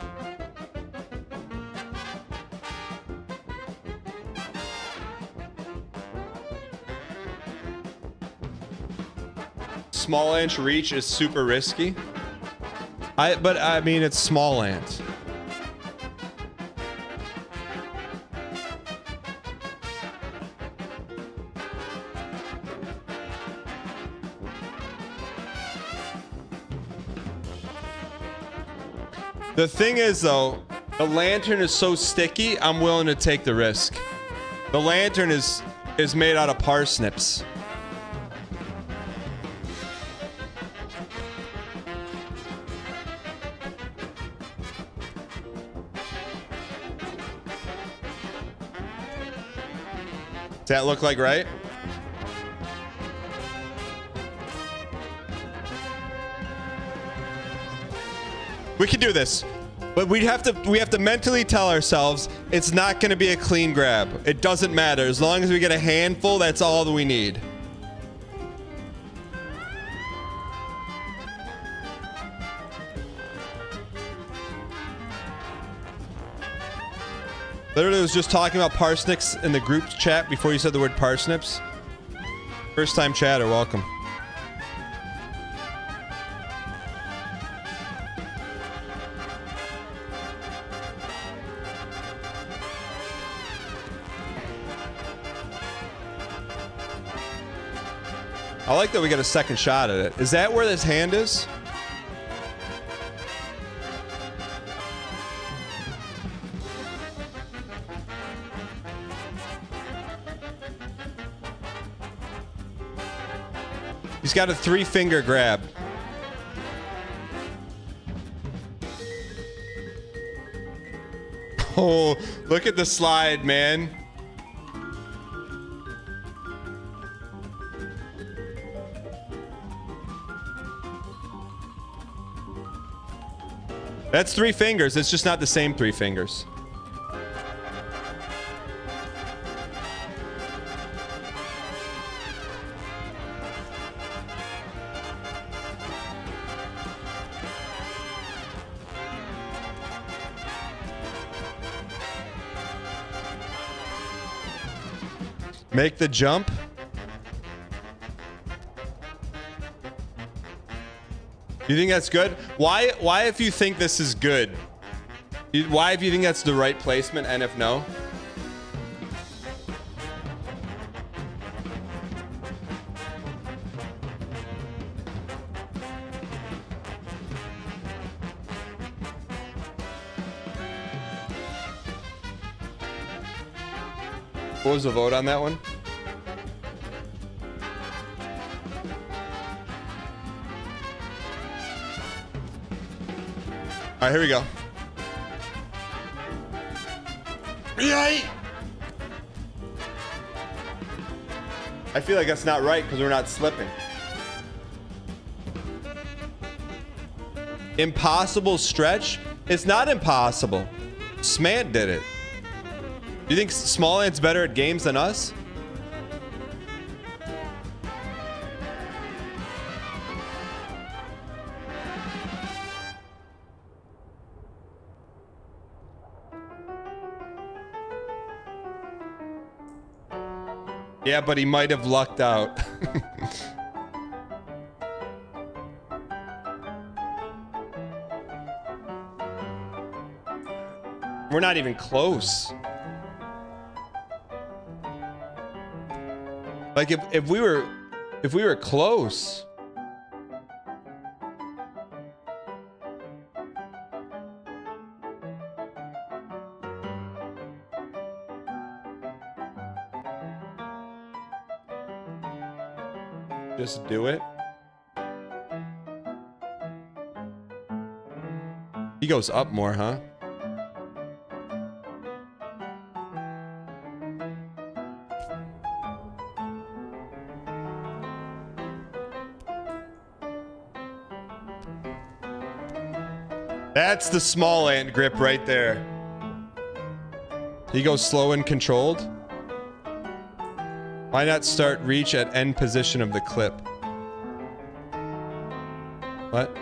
Small ant reach is super risky. I, but I mean, it's small ant. The thing is, though, the lantern is so sticky, I'm willing to take the risk. The lantern is is made out of parsnips. Does that look like right? We can do this, but we have to we have to mentally tell ourselves it's not going to be a clean grab. It doesn't matter. As long as we get a handful, that's all that we need. Literally was just talking about parsnips in the group chat before you said the word parsnips. First time chatter, welcome. I like that we got a second shot at it. Is that where this hand is? He's got a three-finger grab. Oh, look at the slide, man. That's three fingers. It's just not the same three fingers. Make the jump. You think that's good? Why, why if you think this is good? Why if you think that's the right placement and if no? What was the vote on that one? All right, here we go. Yay! I feel like that's not right because we're not slipping. Impossible stretch? It's not impossible. SmallAnt did it. You think SmallAnt's better at games than us? Yeah, but he might have lucked out. We're not even close. Like if, if we were if we were close. Just do it. He goes up more, huh? That's the SmallAnt grip right there. He goes slow and controlled. Why not start reach at end position of the clip? What?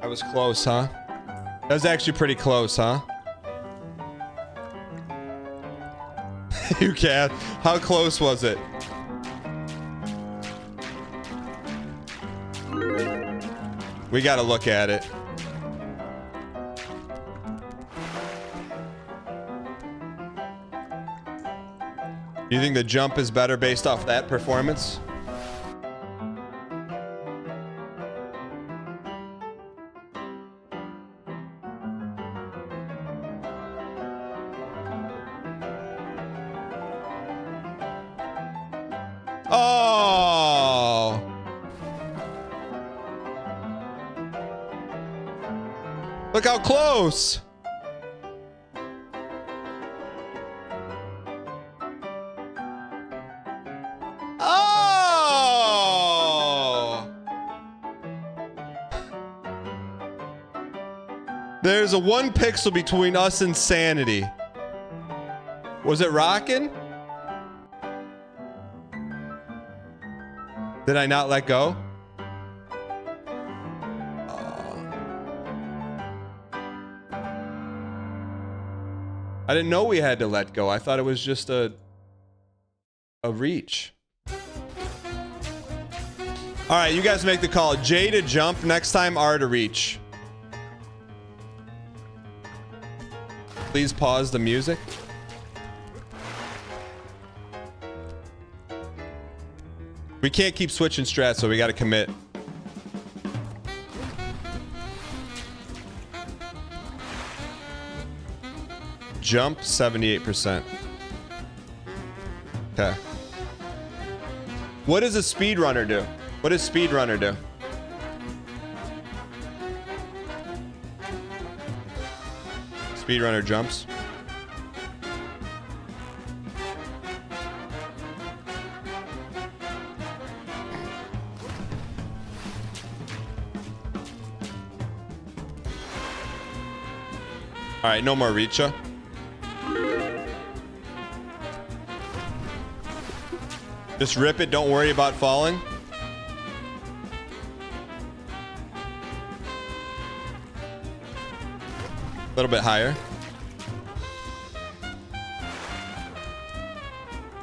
That was close, huh? That was actually pretty close, huh? You can't. How close was it? We gotta look at it. Do you think the jump is better based off that performance? Oh! Look how close! Oh! There's a one pixel between us and sanity. Was it rocking? Did I not let go? Oh. I didn't know we had to let go. I thought it was just a a reach. All right, you guys make the call. J to jump, next time R to reach. Please pause the music. We can't keep switching strats, so we gotta commit. Jump, seventy-eight percent. Okay. What does a speedrunner do? What does speedrunner do? Speedrunner jumps. All right, no more Richa. Just rip it, don't worry about falling. A little bit higher.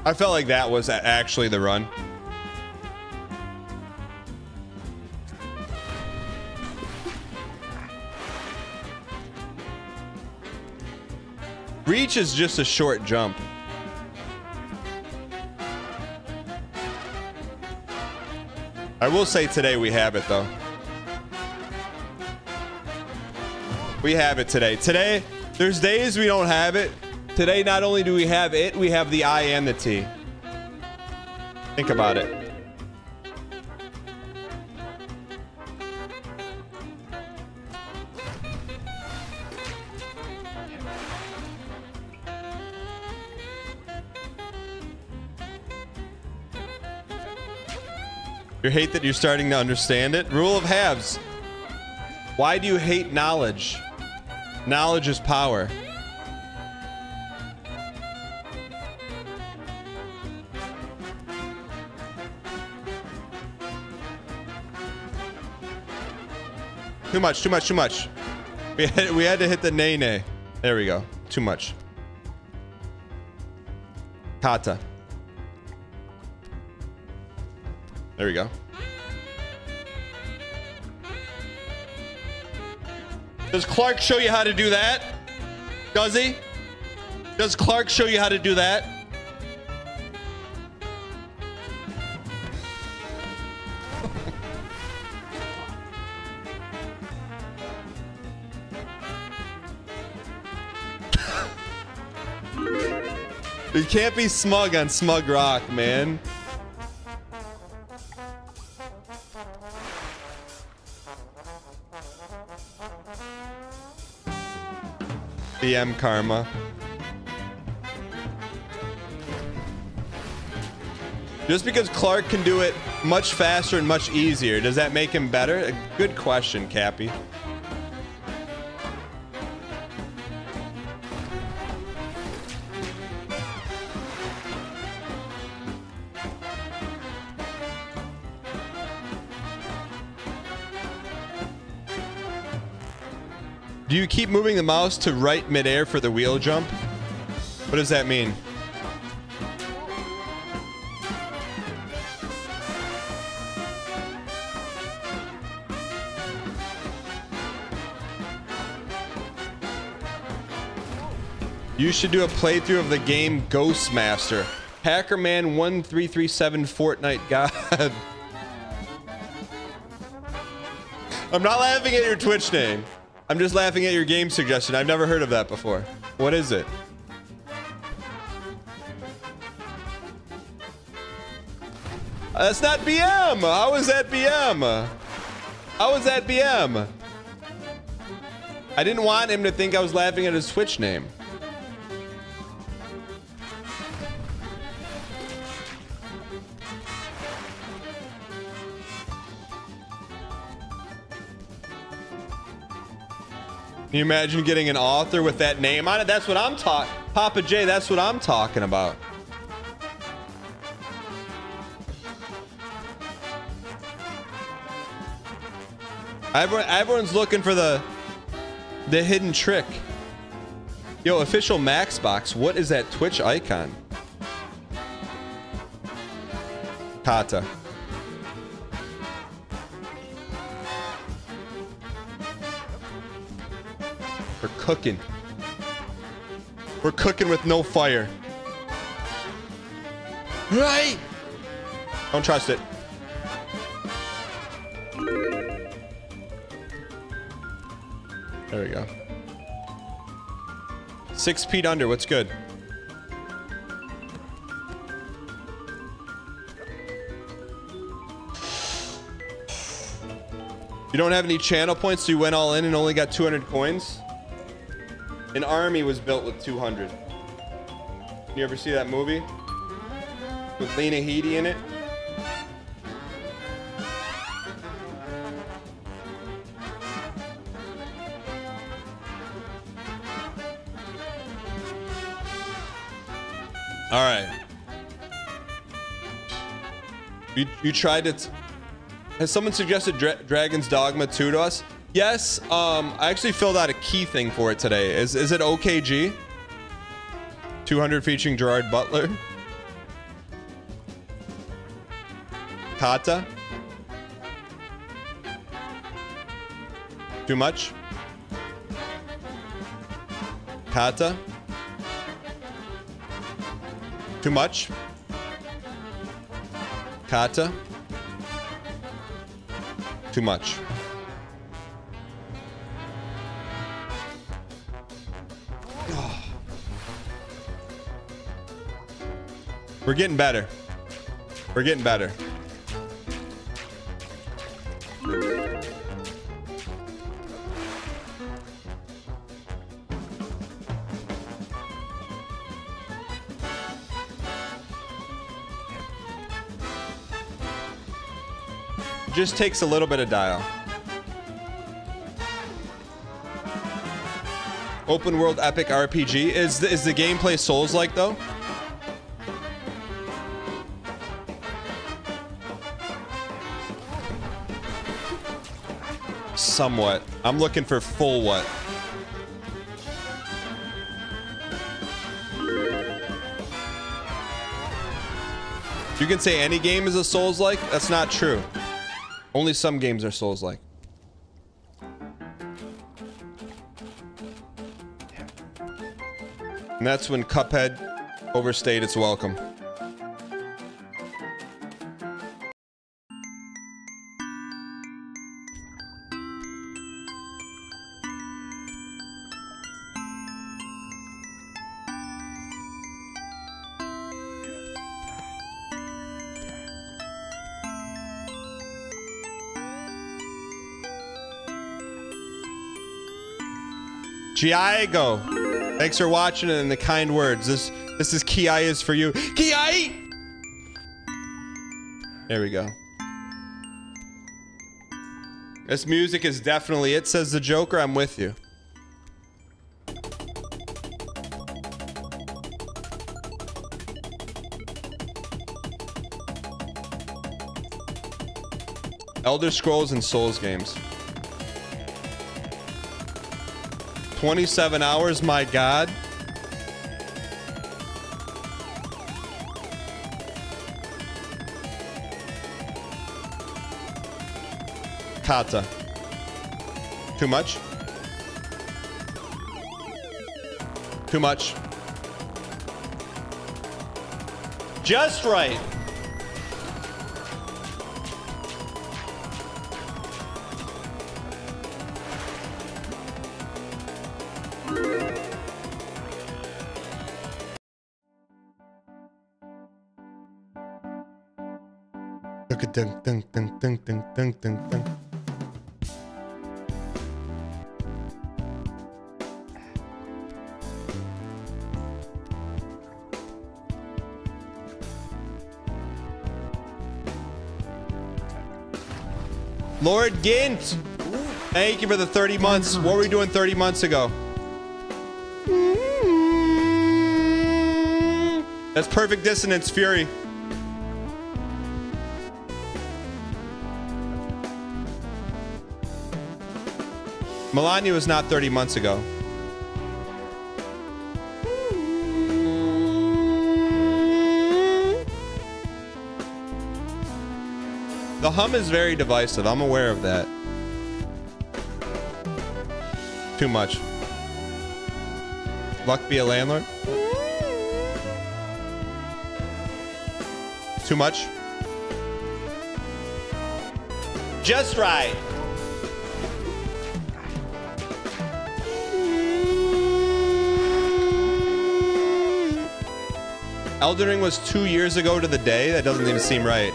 I felt like that was actually the run. Reach is just a short jump. I will say today we have it though. We have it today. Today, there's days we don't have it. Today, not only do we have it, we have the I and the T. Think about it. You hate that you're starting to understand it. Rule of halves. Why do you hate knowledge? Knowledge is power. Too much, too much, too much. We had, we had to hit the nay-nay. There we go. Too much. Kata. There we go. Does Clark show you how to do that? Does he? Does Clark show you how to do that? You can't be smug on Smug Rock, man. D M karma. Just because Clark can do it much faster and much easier, does that make him better? A good question, Cappy. Do you keep moving the mouse to right midair for the wheel jump? What does that mean? You should do a playthrough of the game Ghostmaster. Hackerman one three three seven Fortnite God. I'm not laughing at your Twitch name. I'm just laughing at your game suggestion. I've never heard of that before. What is it? That's not B M. How is that B M? How is that B M? I didn't want him to think I was laughing at his Twitch name. Can you imagine getting an author with that name on it? That's what I'm talking. Papa J, that's what I'm talking about. Everyone, everyone's looking for the the hidden trick. Yo, official Maxbox, what is that Twitch icon? Kata. We're cooking. We're cooking with no fire. Right? Don't trust it. There we go. Six feet under, what's good? You don't have any channel points, so you went all in and only got two hundred coins? An army was built with two hundred. You ever see that movie? With Lena Headey in it? Alright. You, you tried to... T Has someone suggested Dra Dragon's Dogma two to us? Yes, um, I actually filled out a key thing for it today. Is is it O K G? two hundred featuring Gerard Butler. Kata. Too much? Kata. Too much? Kata. Too much. We're getting better. We're getting better. It just takes a little bit of dial. Open world epic R P G. Is the, is the gameplay Souls-like though? Somewhat. I'm looking for full what. You can say any game is a Souls-like? That's not true. Only some games are Souls-like. And that's when Cuphead overstayed its welcome. Giago, thanks for watching and the kind words. This this is Kiai is for you. Kiai! There we go. This music is definitely it, says the Joker. I'm with you. Elder Scrolls and Souls games. twenty-seven hours, my God. Kata. Too much? Too much. Just right. Look at dun dun dun dun dun dun dun dun. Lord Gint, thank you for the thirty months. What were we doing thirty months ago? That's perfect dissonance, Fury. Melania was not thirty months ago. The hum is very divisive. I'm aware of that. Too much. Luck be a landlord? Too much? Just right. Elden Ring was two years ago to the day? That doesn't even seem right.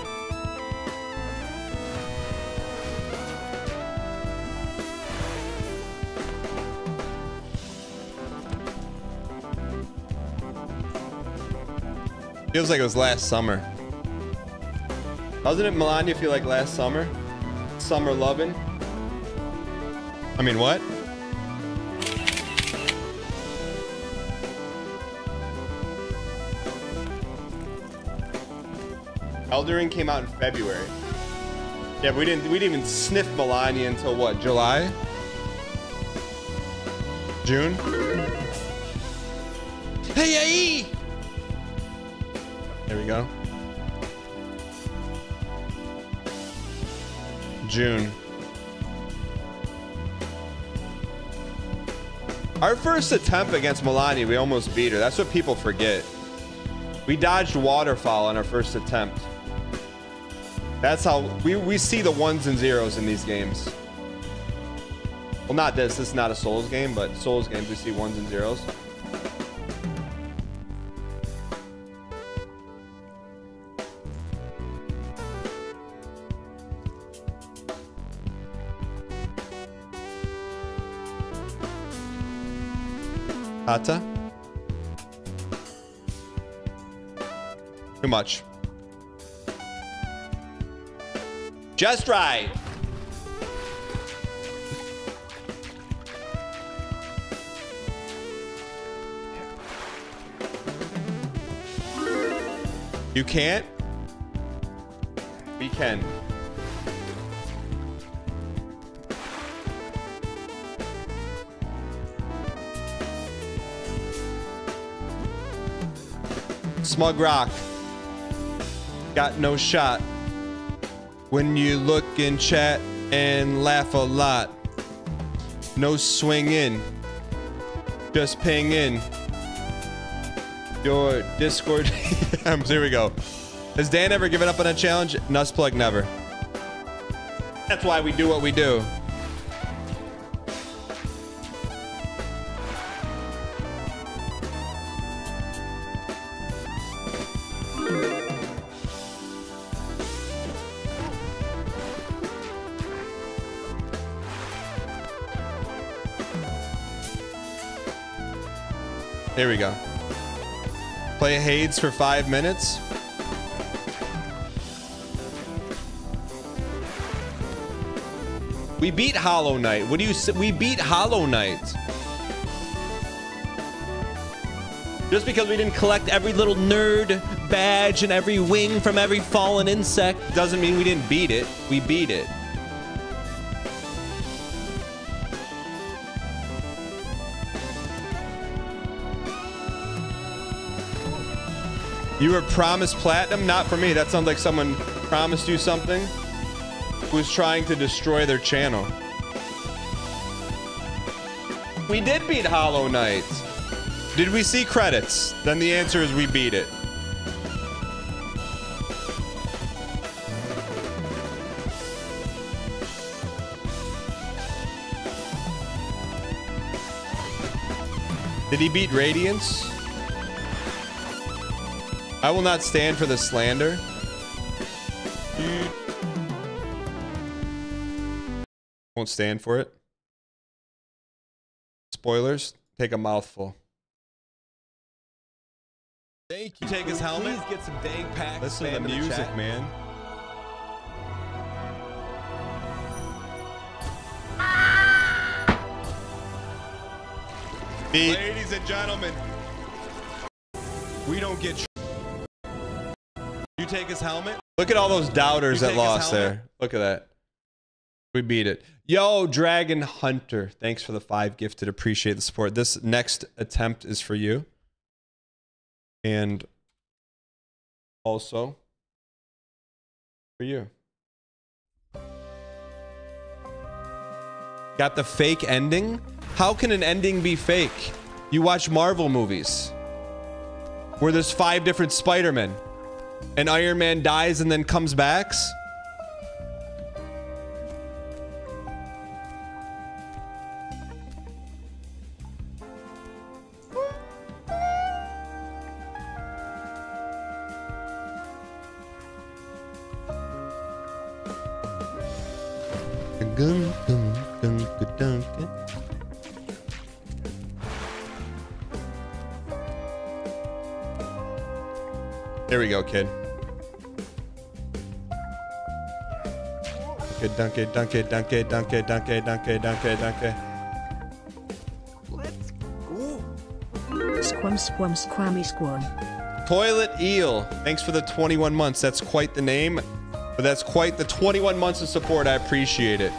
Feels like it was last summer. Doesn't it, Melania, feel like last summer? Summer lovin'? I mean, what? Elden Ring came out in February. Yeah, but we didn't we didn't even sniff Melania until what, July? June? Hey! Hey! There we go. June. Our first attempt against Melania, we almost beat her. That's what people forget. We dodged waterfowl on our first attempt. That's how we, we see the ones and zeros in these games. Well, not this. This is not a Souls game, but Souls games, we see ones and zeros. Tata? Too much. Just right. You can't? We can. Smug Rock. Got no shot. When you look in chat and laugh a lot. No swing in. Just ping in. Your Discord. Here we go. Has Dan ever given up on a challenge? Nuzplug never. That's why we do what we do. Here we go. Play Hades for five minutes. We beat Hollow Knight. What do you say? We beat Hollow Knight. Just because we didn't collect every little nerd badge and every wing from every fallen insect doesn't mean we didn't beat it. We beat it. You were promised platinum? Not for me. That sounds like someone promised you something who's trying to destroy their channel. We did beat Hollow Knight. Did we see credits? Then the answer is we beat it. Did he beat Radiance? I will not stand for the slander. Won't stand for it. Spoilers, take a mouthful. Thank you. Take his helmet. Please get some dang packs. Listen to the music, man. Beat. Ladies and gentlemen, we don't get sh you take his helmet. Look at all those doubters that lost there. Look at that. We beat it. Yo, Dragon Hunter, thanks for the five gifted. Appreciate the support. This next attempt is for you. And also for you. Got the fake ending? How can an ending be fake? You watch Marvel movies where there's five different Spider-Men and Iron Man dies and then comes back. There we go, kid. Good dunk it, dunk it, dunk it, dunk it, dunk it, dunk it, dunk it, dunk it. Let's go. Squam, squam, squammy, squam. Toilet Eel. Thanks for the twenty-one months. That's quite the name. But that's quite the twenty-one months of support. I appreciate it.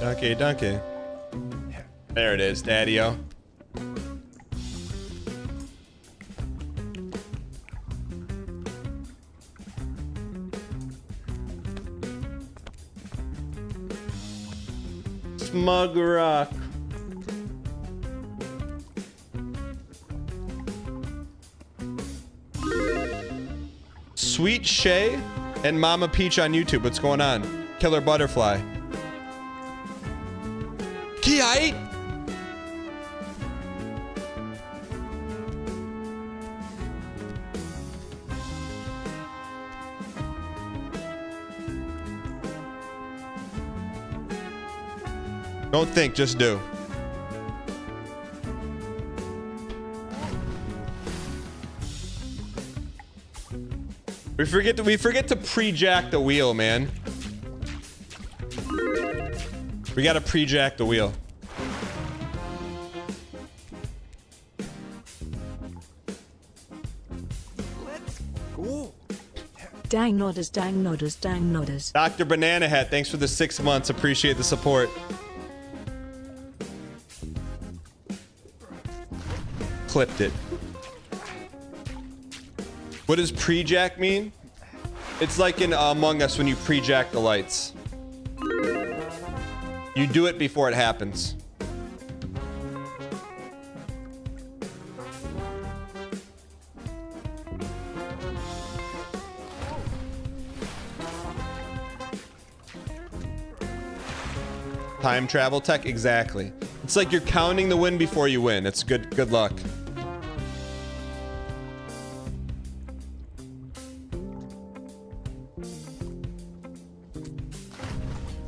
Donkey, donkey. There it is, Daddy-o. Smug Rock. Sweet Shay and Mama Peach on YouTube. What's going on? Killer Butterfly. Kiite. Don't think, just do. We forget to we forget to pre-jack the wheel, man. We gotta pre-jack the wheel. Let's go. Dang nodders, dang nodders, dang nodders. Doctor Banana Hat, thanks for the six months. Appreciate the support. Clipped it. What does pre-jack mean? It's like in uh, Among Us when you pre-jack the lights. You do it before it happens. Time travel tech, exactly. It's like you're counting the win before you win. It's good, good luck.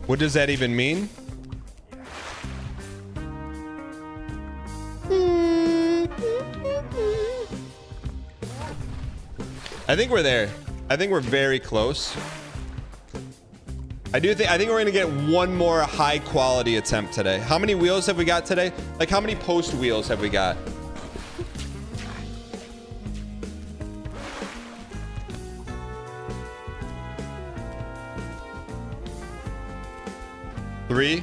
What does that even mean? I think we're there. I think we're very close. I do think I think we're gonna get one more high quality attempt today. How many wheels have we got today? Like how many post wheels have we got? Three,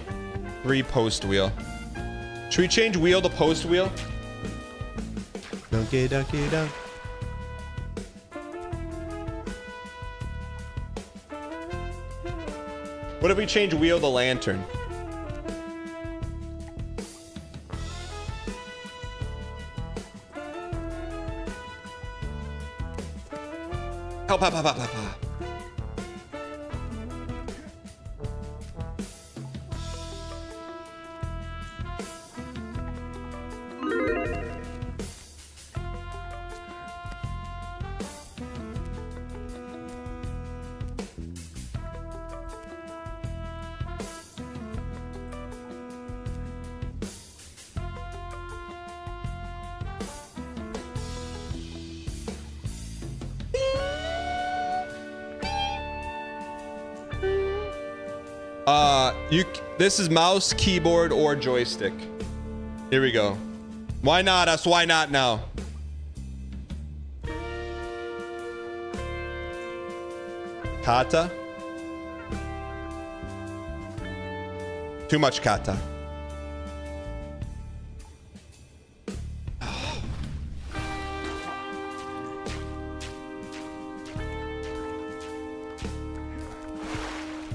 three post wheel. Should we change wheel to post wheel? Donkey, donkey, dunk. What if we change wheel to lantern? Help, help, help, help, help. Uh, you. This is mouse, keyboard, or joystick. Here we go. Why not us? Why not now? Kata. Too much kata.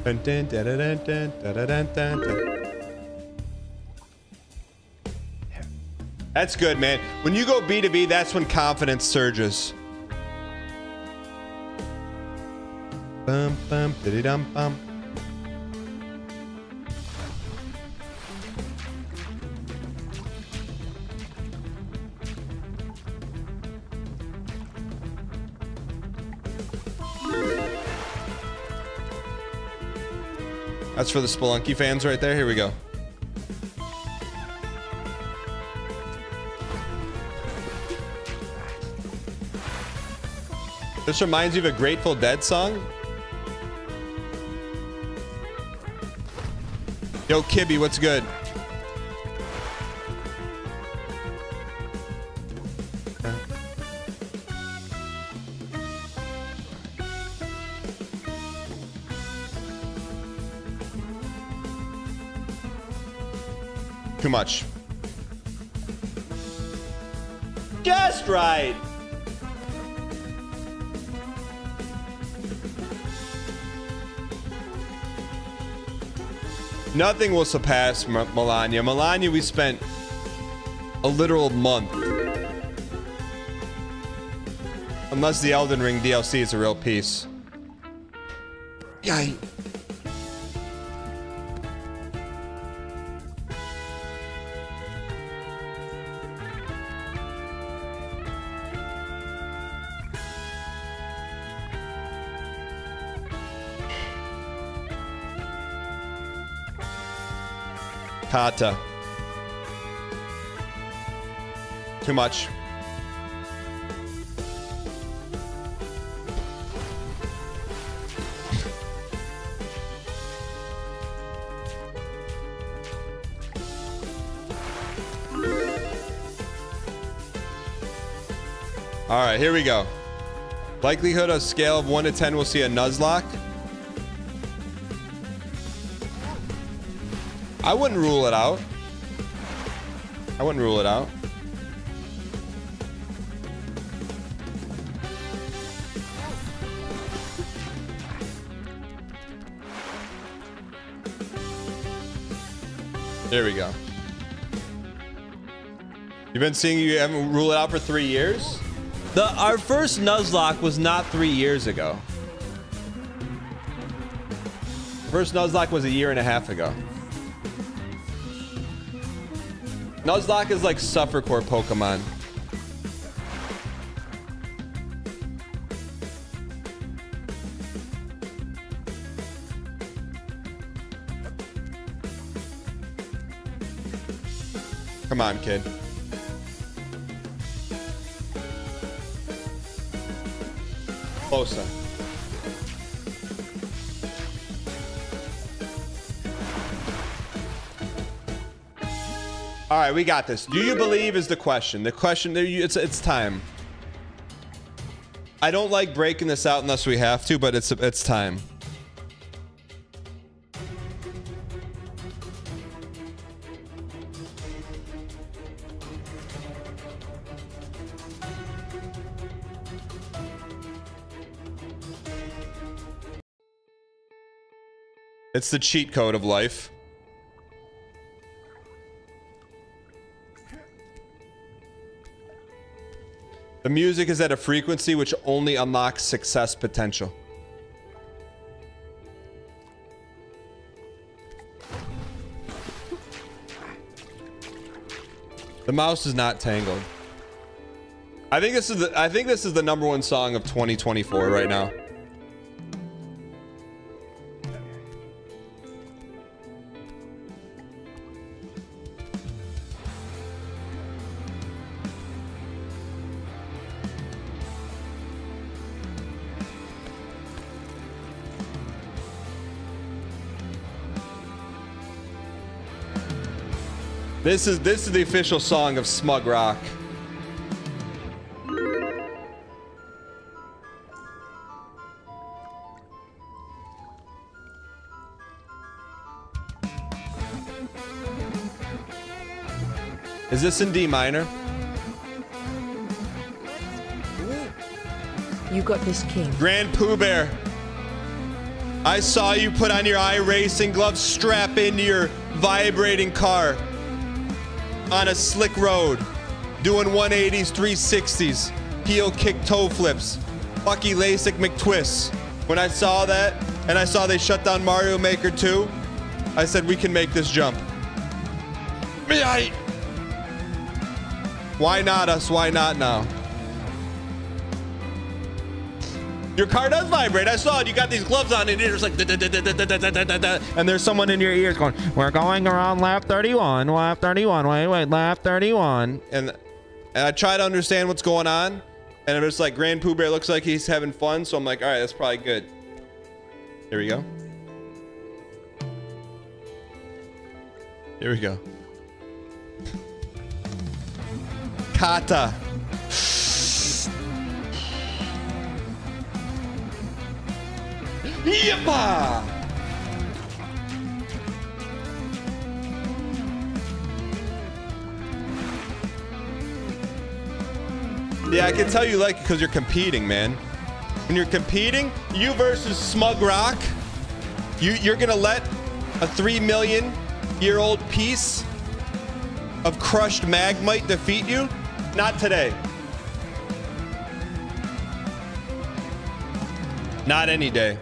That's good, man. When you go B two B, that's when confidence surges. Bum, bum, diddy dum, bum. That's for the Spelunky fans right there. Here we go. This reminds you of a Grateful Dead song. Yo, Kibby, what's good? Too much. Just right. Nothing will surpass M- Melania. Melania, we spent a literal month. Unless the Elden Ring D L C is a real piece. Yay. Kata. Too much. All right, here we go. Likelihood of scale of one to ten, we'll see a Nuzlocke. I wouldn't rule it out. I wouldn't rule it out. There we go. You've been seeing you haven't ruled it out for three years? The our first Nuzlocke was not three years ago. The first Nuzlocke was a year and a half ago. Nuzlocke is like Suffercore Pokemon. Come on, kid. Closer. All right, we got this. Do you believe is the question. The question, it's, it's time. I don't like breaking this out unless we have to, but it's, it's time. It's the cheat code of life. The music is at a frequency which only unlocks success potential. The mouse is not tangled. I think this is the I think this is the number one song of twenty twenty-four right now. This is this is the official song of Smug Rock. Is this in D minor? You got this, King. Grand Pooh Bear. I saw you put on your iRacing gloves, strap into your vibrating car on a slick road, doing one eighties, three sixties, heel kick, toe flips, Bucky LASIK McTwists. When I saw that, and I saw they shut down Mario Maker two, I said we can make this jump. Me. Why not us? Why not now? Your car does vibrate. I saw it. You got these gloves on and it's like da, da, da, da, da, da, da, da, and there's someone in your ears going, we're going around lap thirty-one, lap thirty-one, wait, wait, lap thirty-one. And, and I try to understand what's going on, and it's like Grand Pooh Bear looks like he's having fun, so I'm like, all right, that's probably good. Here we go. Here we go. Kata. Yepa! Yeah, I can tell you like it because you're competing, man. When you're competing, you versus Smug Rock, you, you're gonna let a three million year old piece of crushed magmite defeat you? Not today. Not any day.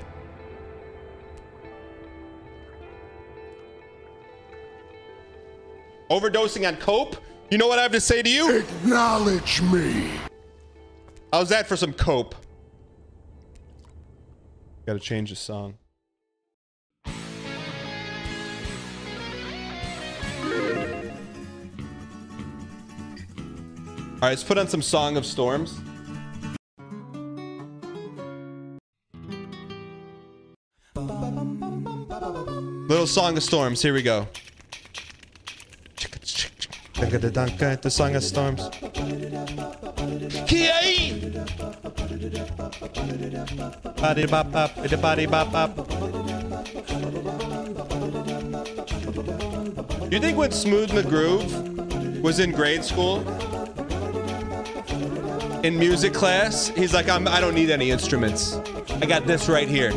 Overdosing on cope? You know what I have to say to you? Acknowledge me. How's that for some cope? Gotta change the song. Alright, let's put on some Song of Storms. Little Song of Storms, here we go. The Song of Storms. You think when Smooth McGroove was in grade school, in music class, he's like, I'm, I don't need any instruments. I got this right here.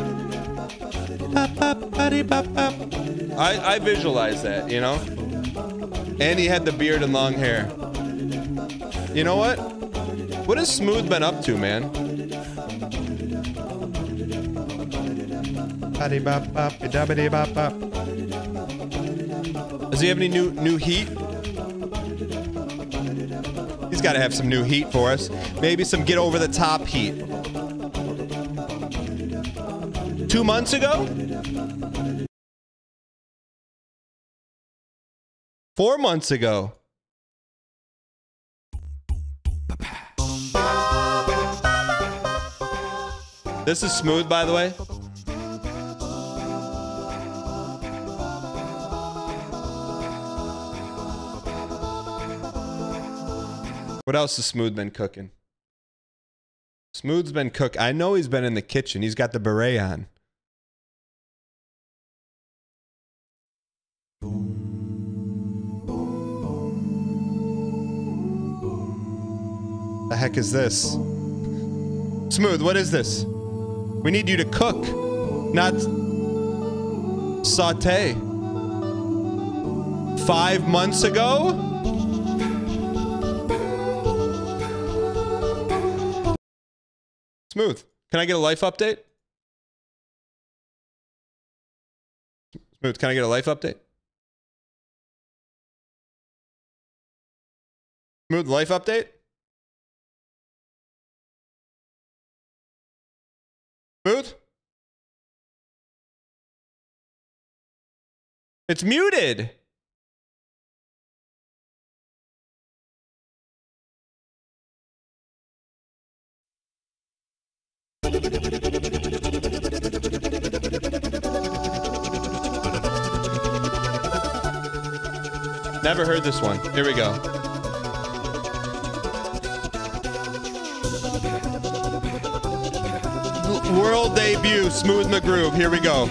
I, I visualize that, you know? And he had the beard and long hair. You know what? What has Smooth been up to, man? Does he have any new new heat? He's got to have some new heat for us. Maybe some get over the top heat. Two months ago? Four months ago. This is Smooth, by the way. What else has Smooth been cooking? Smooth's been cook. I know he's been in the kitchen. He's got the beret on. The heck is this? Smooth, what is this? We need you to cook, not saute. Five months ago? Smooth, can I get a life update? Smooth, can I get a life update? Smooth, life update? Smooth? It's muted! Never heard this one. Here we go. World debut, Smooth McGroove. Here we go.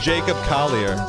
Jacob Collier.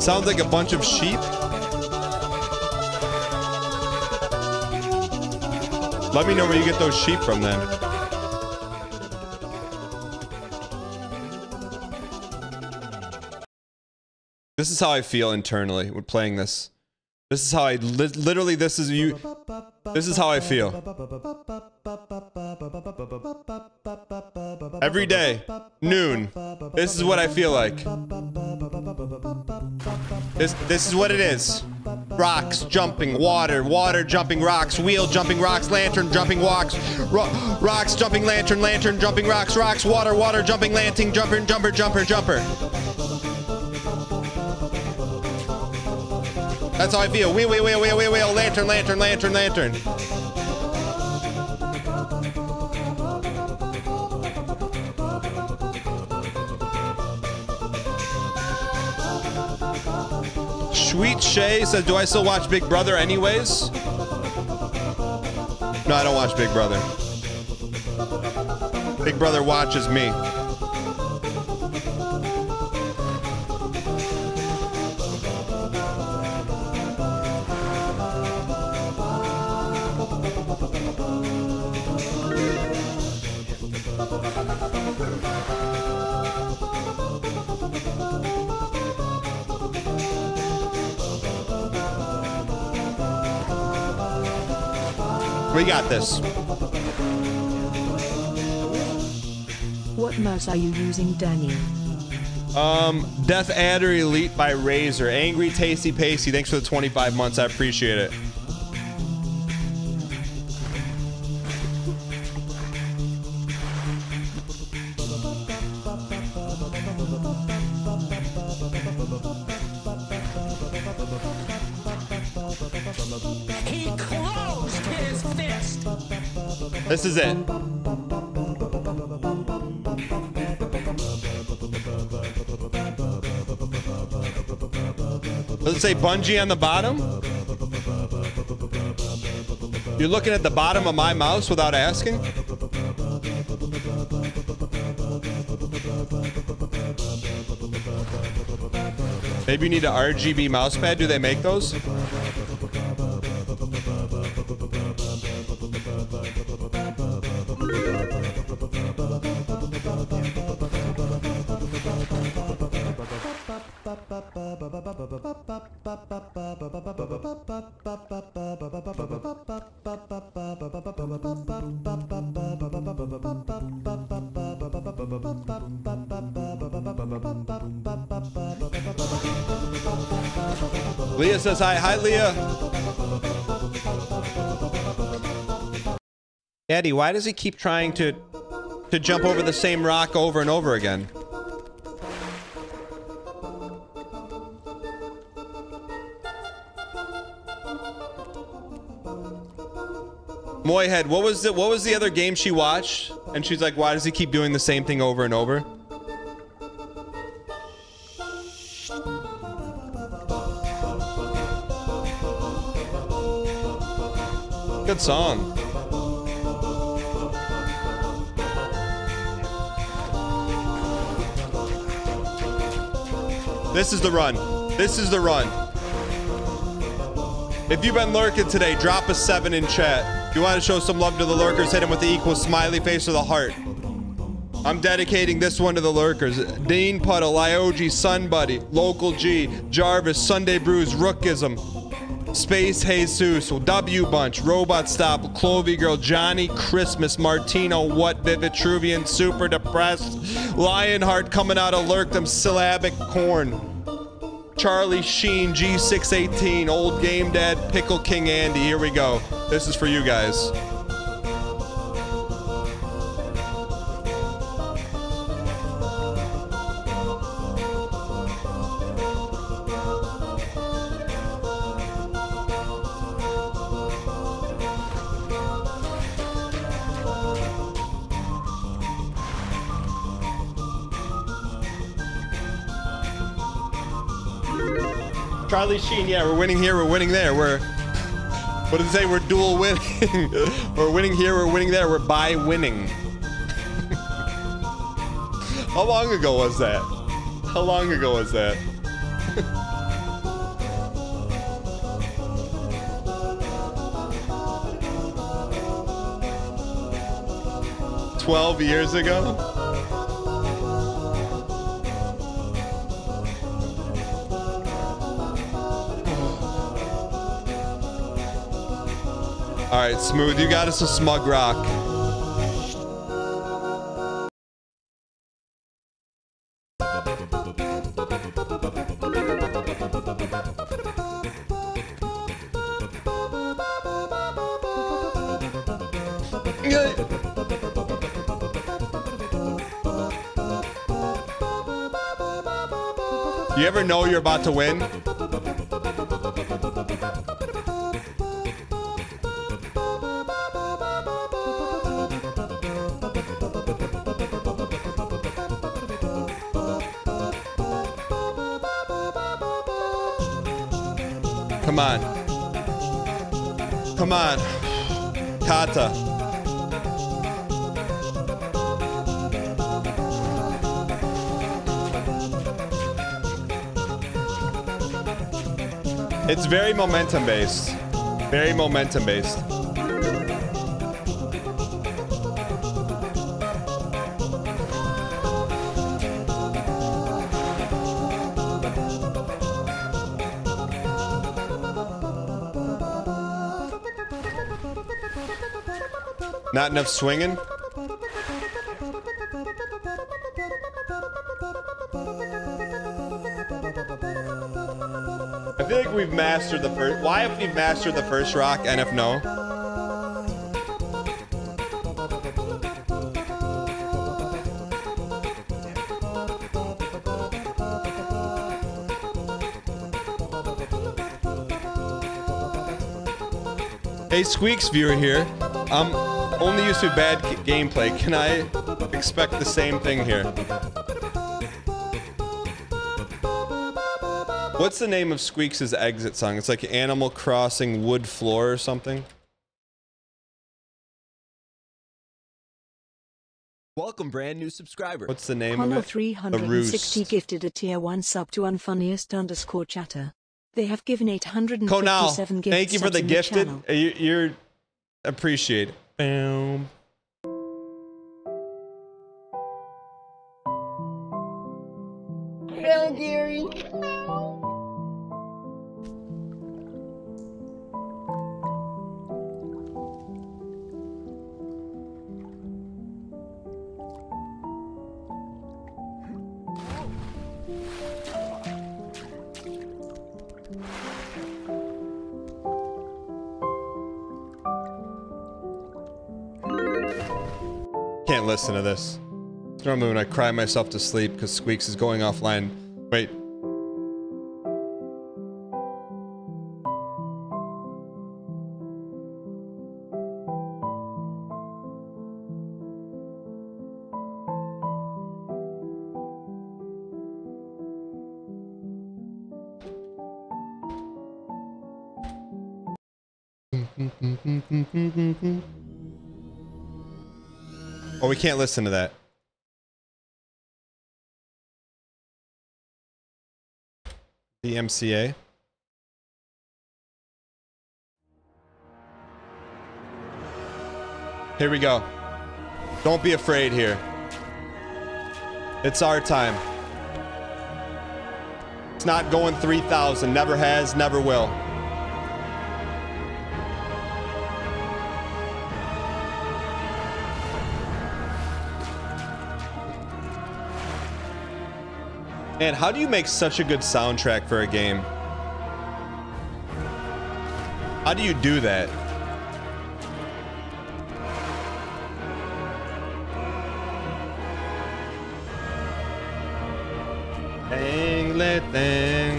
Sounds like a bunch of sheep. Let me know where you get those sheep from then. This is how I feel internally when playing this. This is how I li literally this is you this is how I feel. Every day, noon. This is what I feel like. This, this is what it is. Rocks, jumping, water, water, jumping, rocks, wheel, jumping, rocks, lantern, jumping, rocks, ro rocks, jumping, lantern, lantern, jumping, rocks, rocks, water, water, jumping, lantern, jumper, jumper, jumper, jumper. That's how I feel. Wheel, wheel, wheel, wheel, wheel, wheel, lantern, lantern, lantern, lantern. Sweet Shay says, do I still watch Big Brother anyways? No, I don't watch Big Brother. Big Brother watches me. We got this. What mouse are you using, Daniel? Um, Death Adder Elite by Razor. Angry Tasty Pasty, thanks for the twenty-five months. I appreciate it. This is it. Does it say Bungie on the bottom? You're looking at the bottom of my mouse without asking? Maybe you need an R G B mouse pad. Do they make those? Leah says hi. Hi, Leah. Eddie, why does he keep trying to to jump over the same rock over and over again? Moyhead, what was the what was the other game she watched? And she's like, why does he keep doing the same thing over and over? Good song. This is the run. This is the run. If you've been lurking today, drop a seven in chat. If you want to show some love to the lurkers, hit them with the equal smiley face or the heart. I'm dedicating this one to the lurkers. Dean Puddle, I O G, Sun Buddy, Local G, Jarvis, Sunday Brews, Rookism, Space Jesus, W Bunch, Robot Stop, Clovey Girl, Johnny Christmas, Martino, What, Vivitruvian, Super Depressed, Lionheart coming out of Lurkdom, Syllabic Corn, Charlie Sheen, G six eighteen, Old Game Dad, Pickle King Andy. Here we go. This is for you guys. Charlie Sheen, yeah, we're winning here, we're winning there. We're, what did it say? We're dual winning. We're winning here, we're winning there. We're by winning. How long ago was that? How long ago was that? Twelve years ago? All right, Smooth, you got us a Smug Rock. You ever know you're about to win? Come on. Come on. Kata. It's very momentum based. Very momentum based. Not enough swinging? I feel like we've mastered the first... Why have we mastered the first rock, N F no? Hey, Squeaks viewer here. Um... Only used to bad gameplay. Can I expect the same thing here? What's the name of Squeaks' exit song? It's like Animal Crossing Wood Floor or something. Welcome, brand new subscriber. What's the name Hollow of it? three hundred sixty gifted a tier one sub to unfunniest underscore chatter. They have given eight hundred fifty-seven Konal, gifts. Thank you for the gifted. The you, you're appreciated. Boom. Hello, Gary. Can't listen to this. It's normally when I cry myself to sleep because Squeaks is going offline. Wait. Oh, we can't listen to that. The M C A. Here we go. Don't be afraid here. It's our time. It's not going three thousand. Never has, never will. Man, how do you make such a good soundtrack for a game? How do you do that? Thing.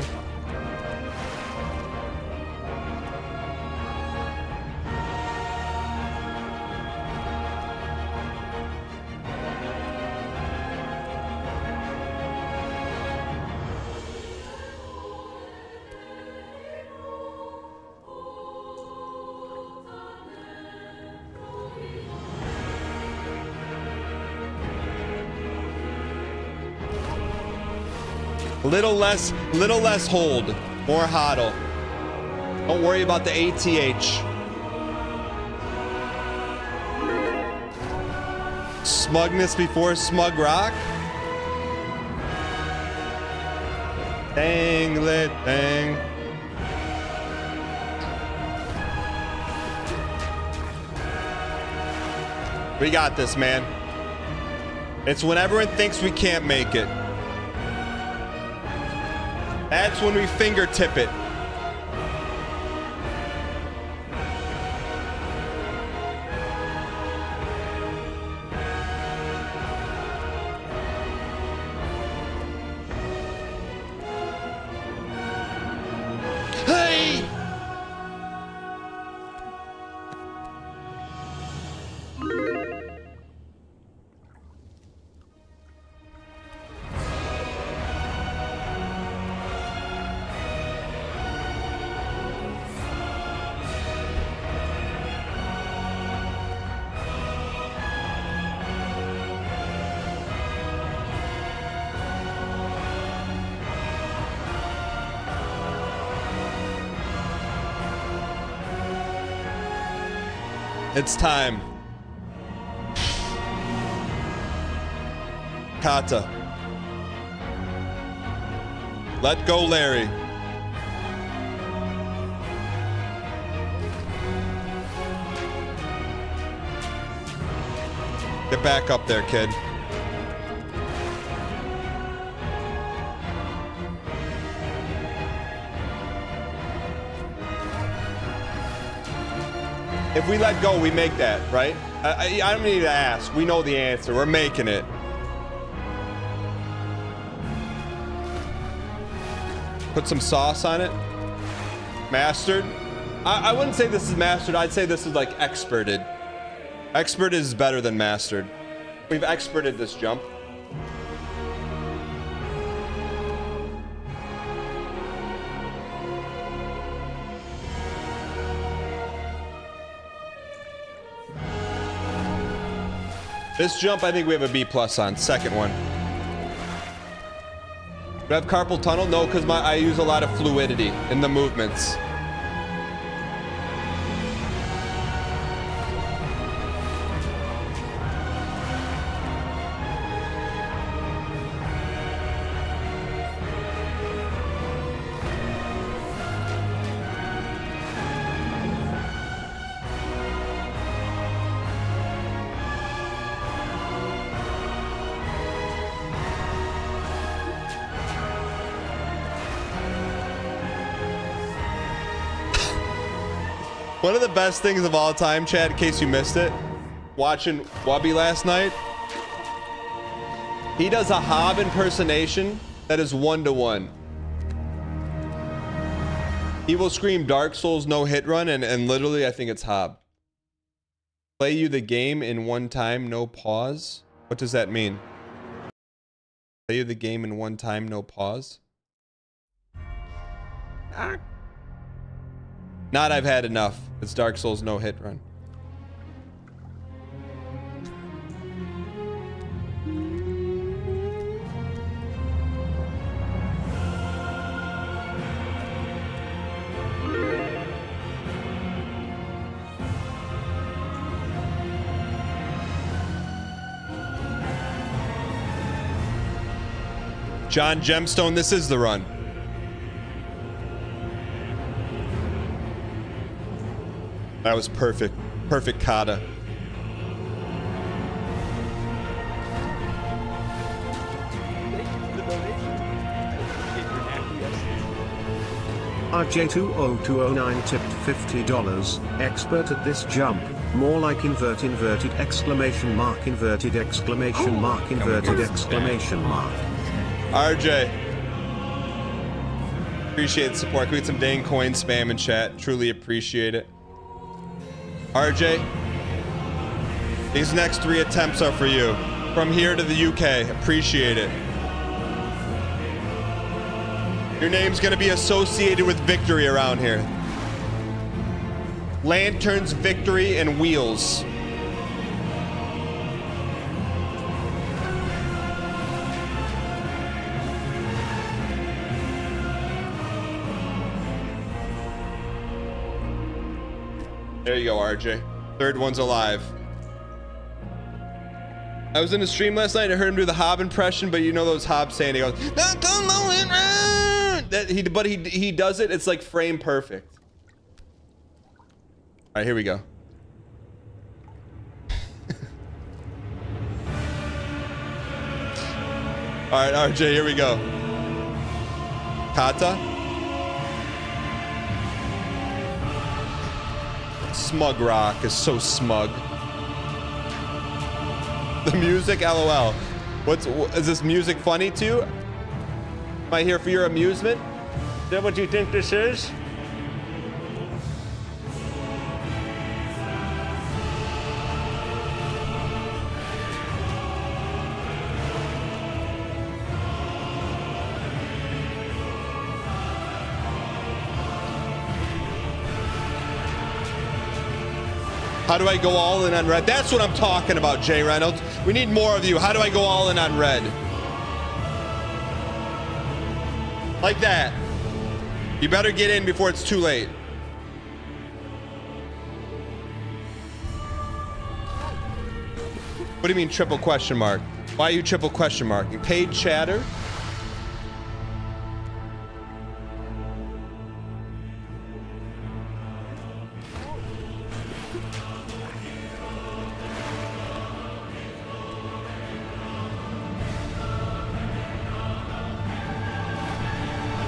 Little less, little less hold, more hodl. Don't worry about the A T H. Smugness before smug rock. Dang lit thing. We got this, man. It's when everyone thinks we can't make it. That's when we fingertip it. Hey! It's time. Kata. Let go, Larry. Get back up there, kid. If we let go, we make that, right? I, I, I don't need to ask. We know the answer. We're making it. Put some sauce on it. Mastered. I, I wouldn't say this is mastered. I'd say this is like experted. Expert is better than mastered. We've experted this jump. This jump, I think we have a B plus on. Second one. Do I have carpal tunnel? No, because my I use a lot of fluidity in the movements. One of the best things of all time, Chad, in case you missed it, watching Wubby last night, he does a Hob impersonation that is one-to-one. He will scream Dark Souls no hit run, and, and literally I think it's Hob. Play you the game in one time, no pause. What does that mean? Play you the game in one time, no pause. Ah. Not I've had enough. It's Dark Souls no hit run. John Gemstone, this is the run. That was perfect. Perfect kata. R J two oh two oh nine tipped fifty dollars. Expert at this jump. More like invert inverted exclamation mark inverted exclamation mark inverted exclamation mark. R J, appreciate the support. Can we get some dang coin spam in chat? Truly appreciate it. R J, these next three attempts are for you. From here to the U K, appreciate it. Your name's gonna be associated with victory around here. Lanterns, victory, and wheels. There you go, R J. Third one's alive. I was in a stream last night. I heard him do the Hob impression, but you know those Hob saying, he goes, don't know it, right? That he, but he he does it. It's like frame perfect. All right, here we go. All right, R J, here we go. Kata. Smug rock is so smug. The music, lol. What's is this music funny too? Am I here for your amusement? Is that what you think this is? How do I go all in on red? That's what I'm talking about, Jay Reynolds. We need more of you. How do I go all in on red? Like that. You better get in before it's too late. What do you mean triple question mark? Why are you triple question mark? You paid chatter?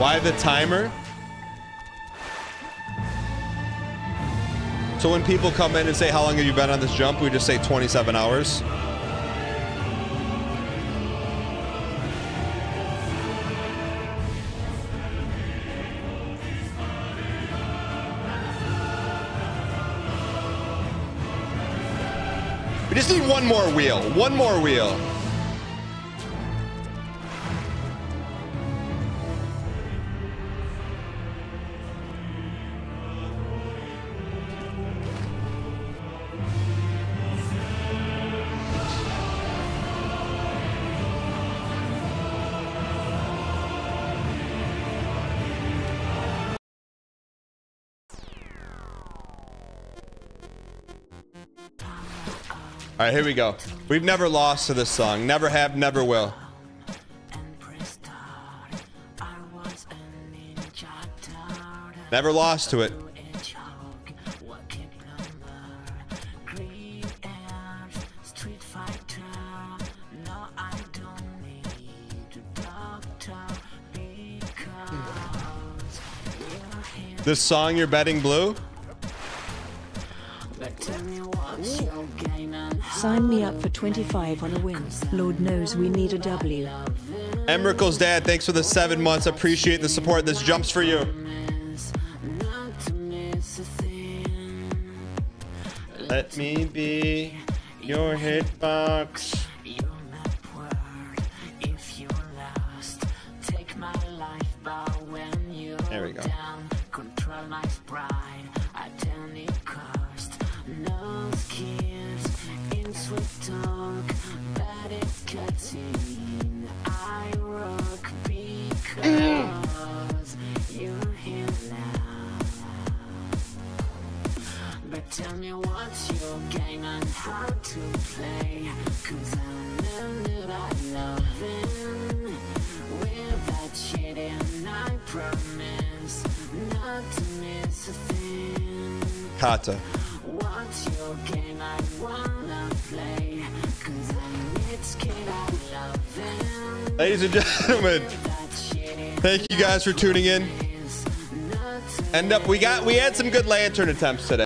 Why the timer? So when people come in and say, how long have you been on this jump? We just say twenty-seven hours. We just need one more wheel, one more wheel. All right, here we go. We've never lost to this song. Never have, never will. Never lost to it. This song, you're betting blue? Sign me up for twenty-five on a win. Lord knows we need a W. Emrickle's dad, thanks for the seven months. Appreciate the support. This jump's for you. Let me be your hitbox. There we go. But tell me what's your game and how to play, 'cause I'm learning about loving without cheating. I promise not to miss a thing. Kata. What's your game I wanna play, 'cause I'm its kid I love. Ladies and gentlemen, thank you guys for tuning in. End up, we got, we had some good lantern attempts today.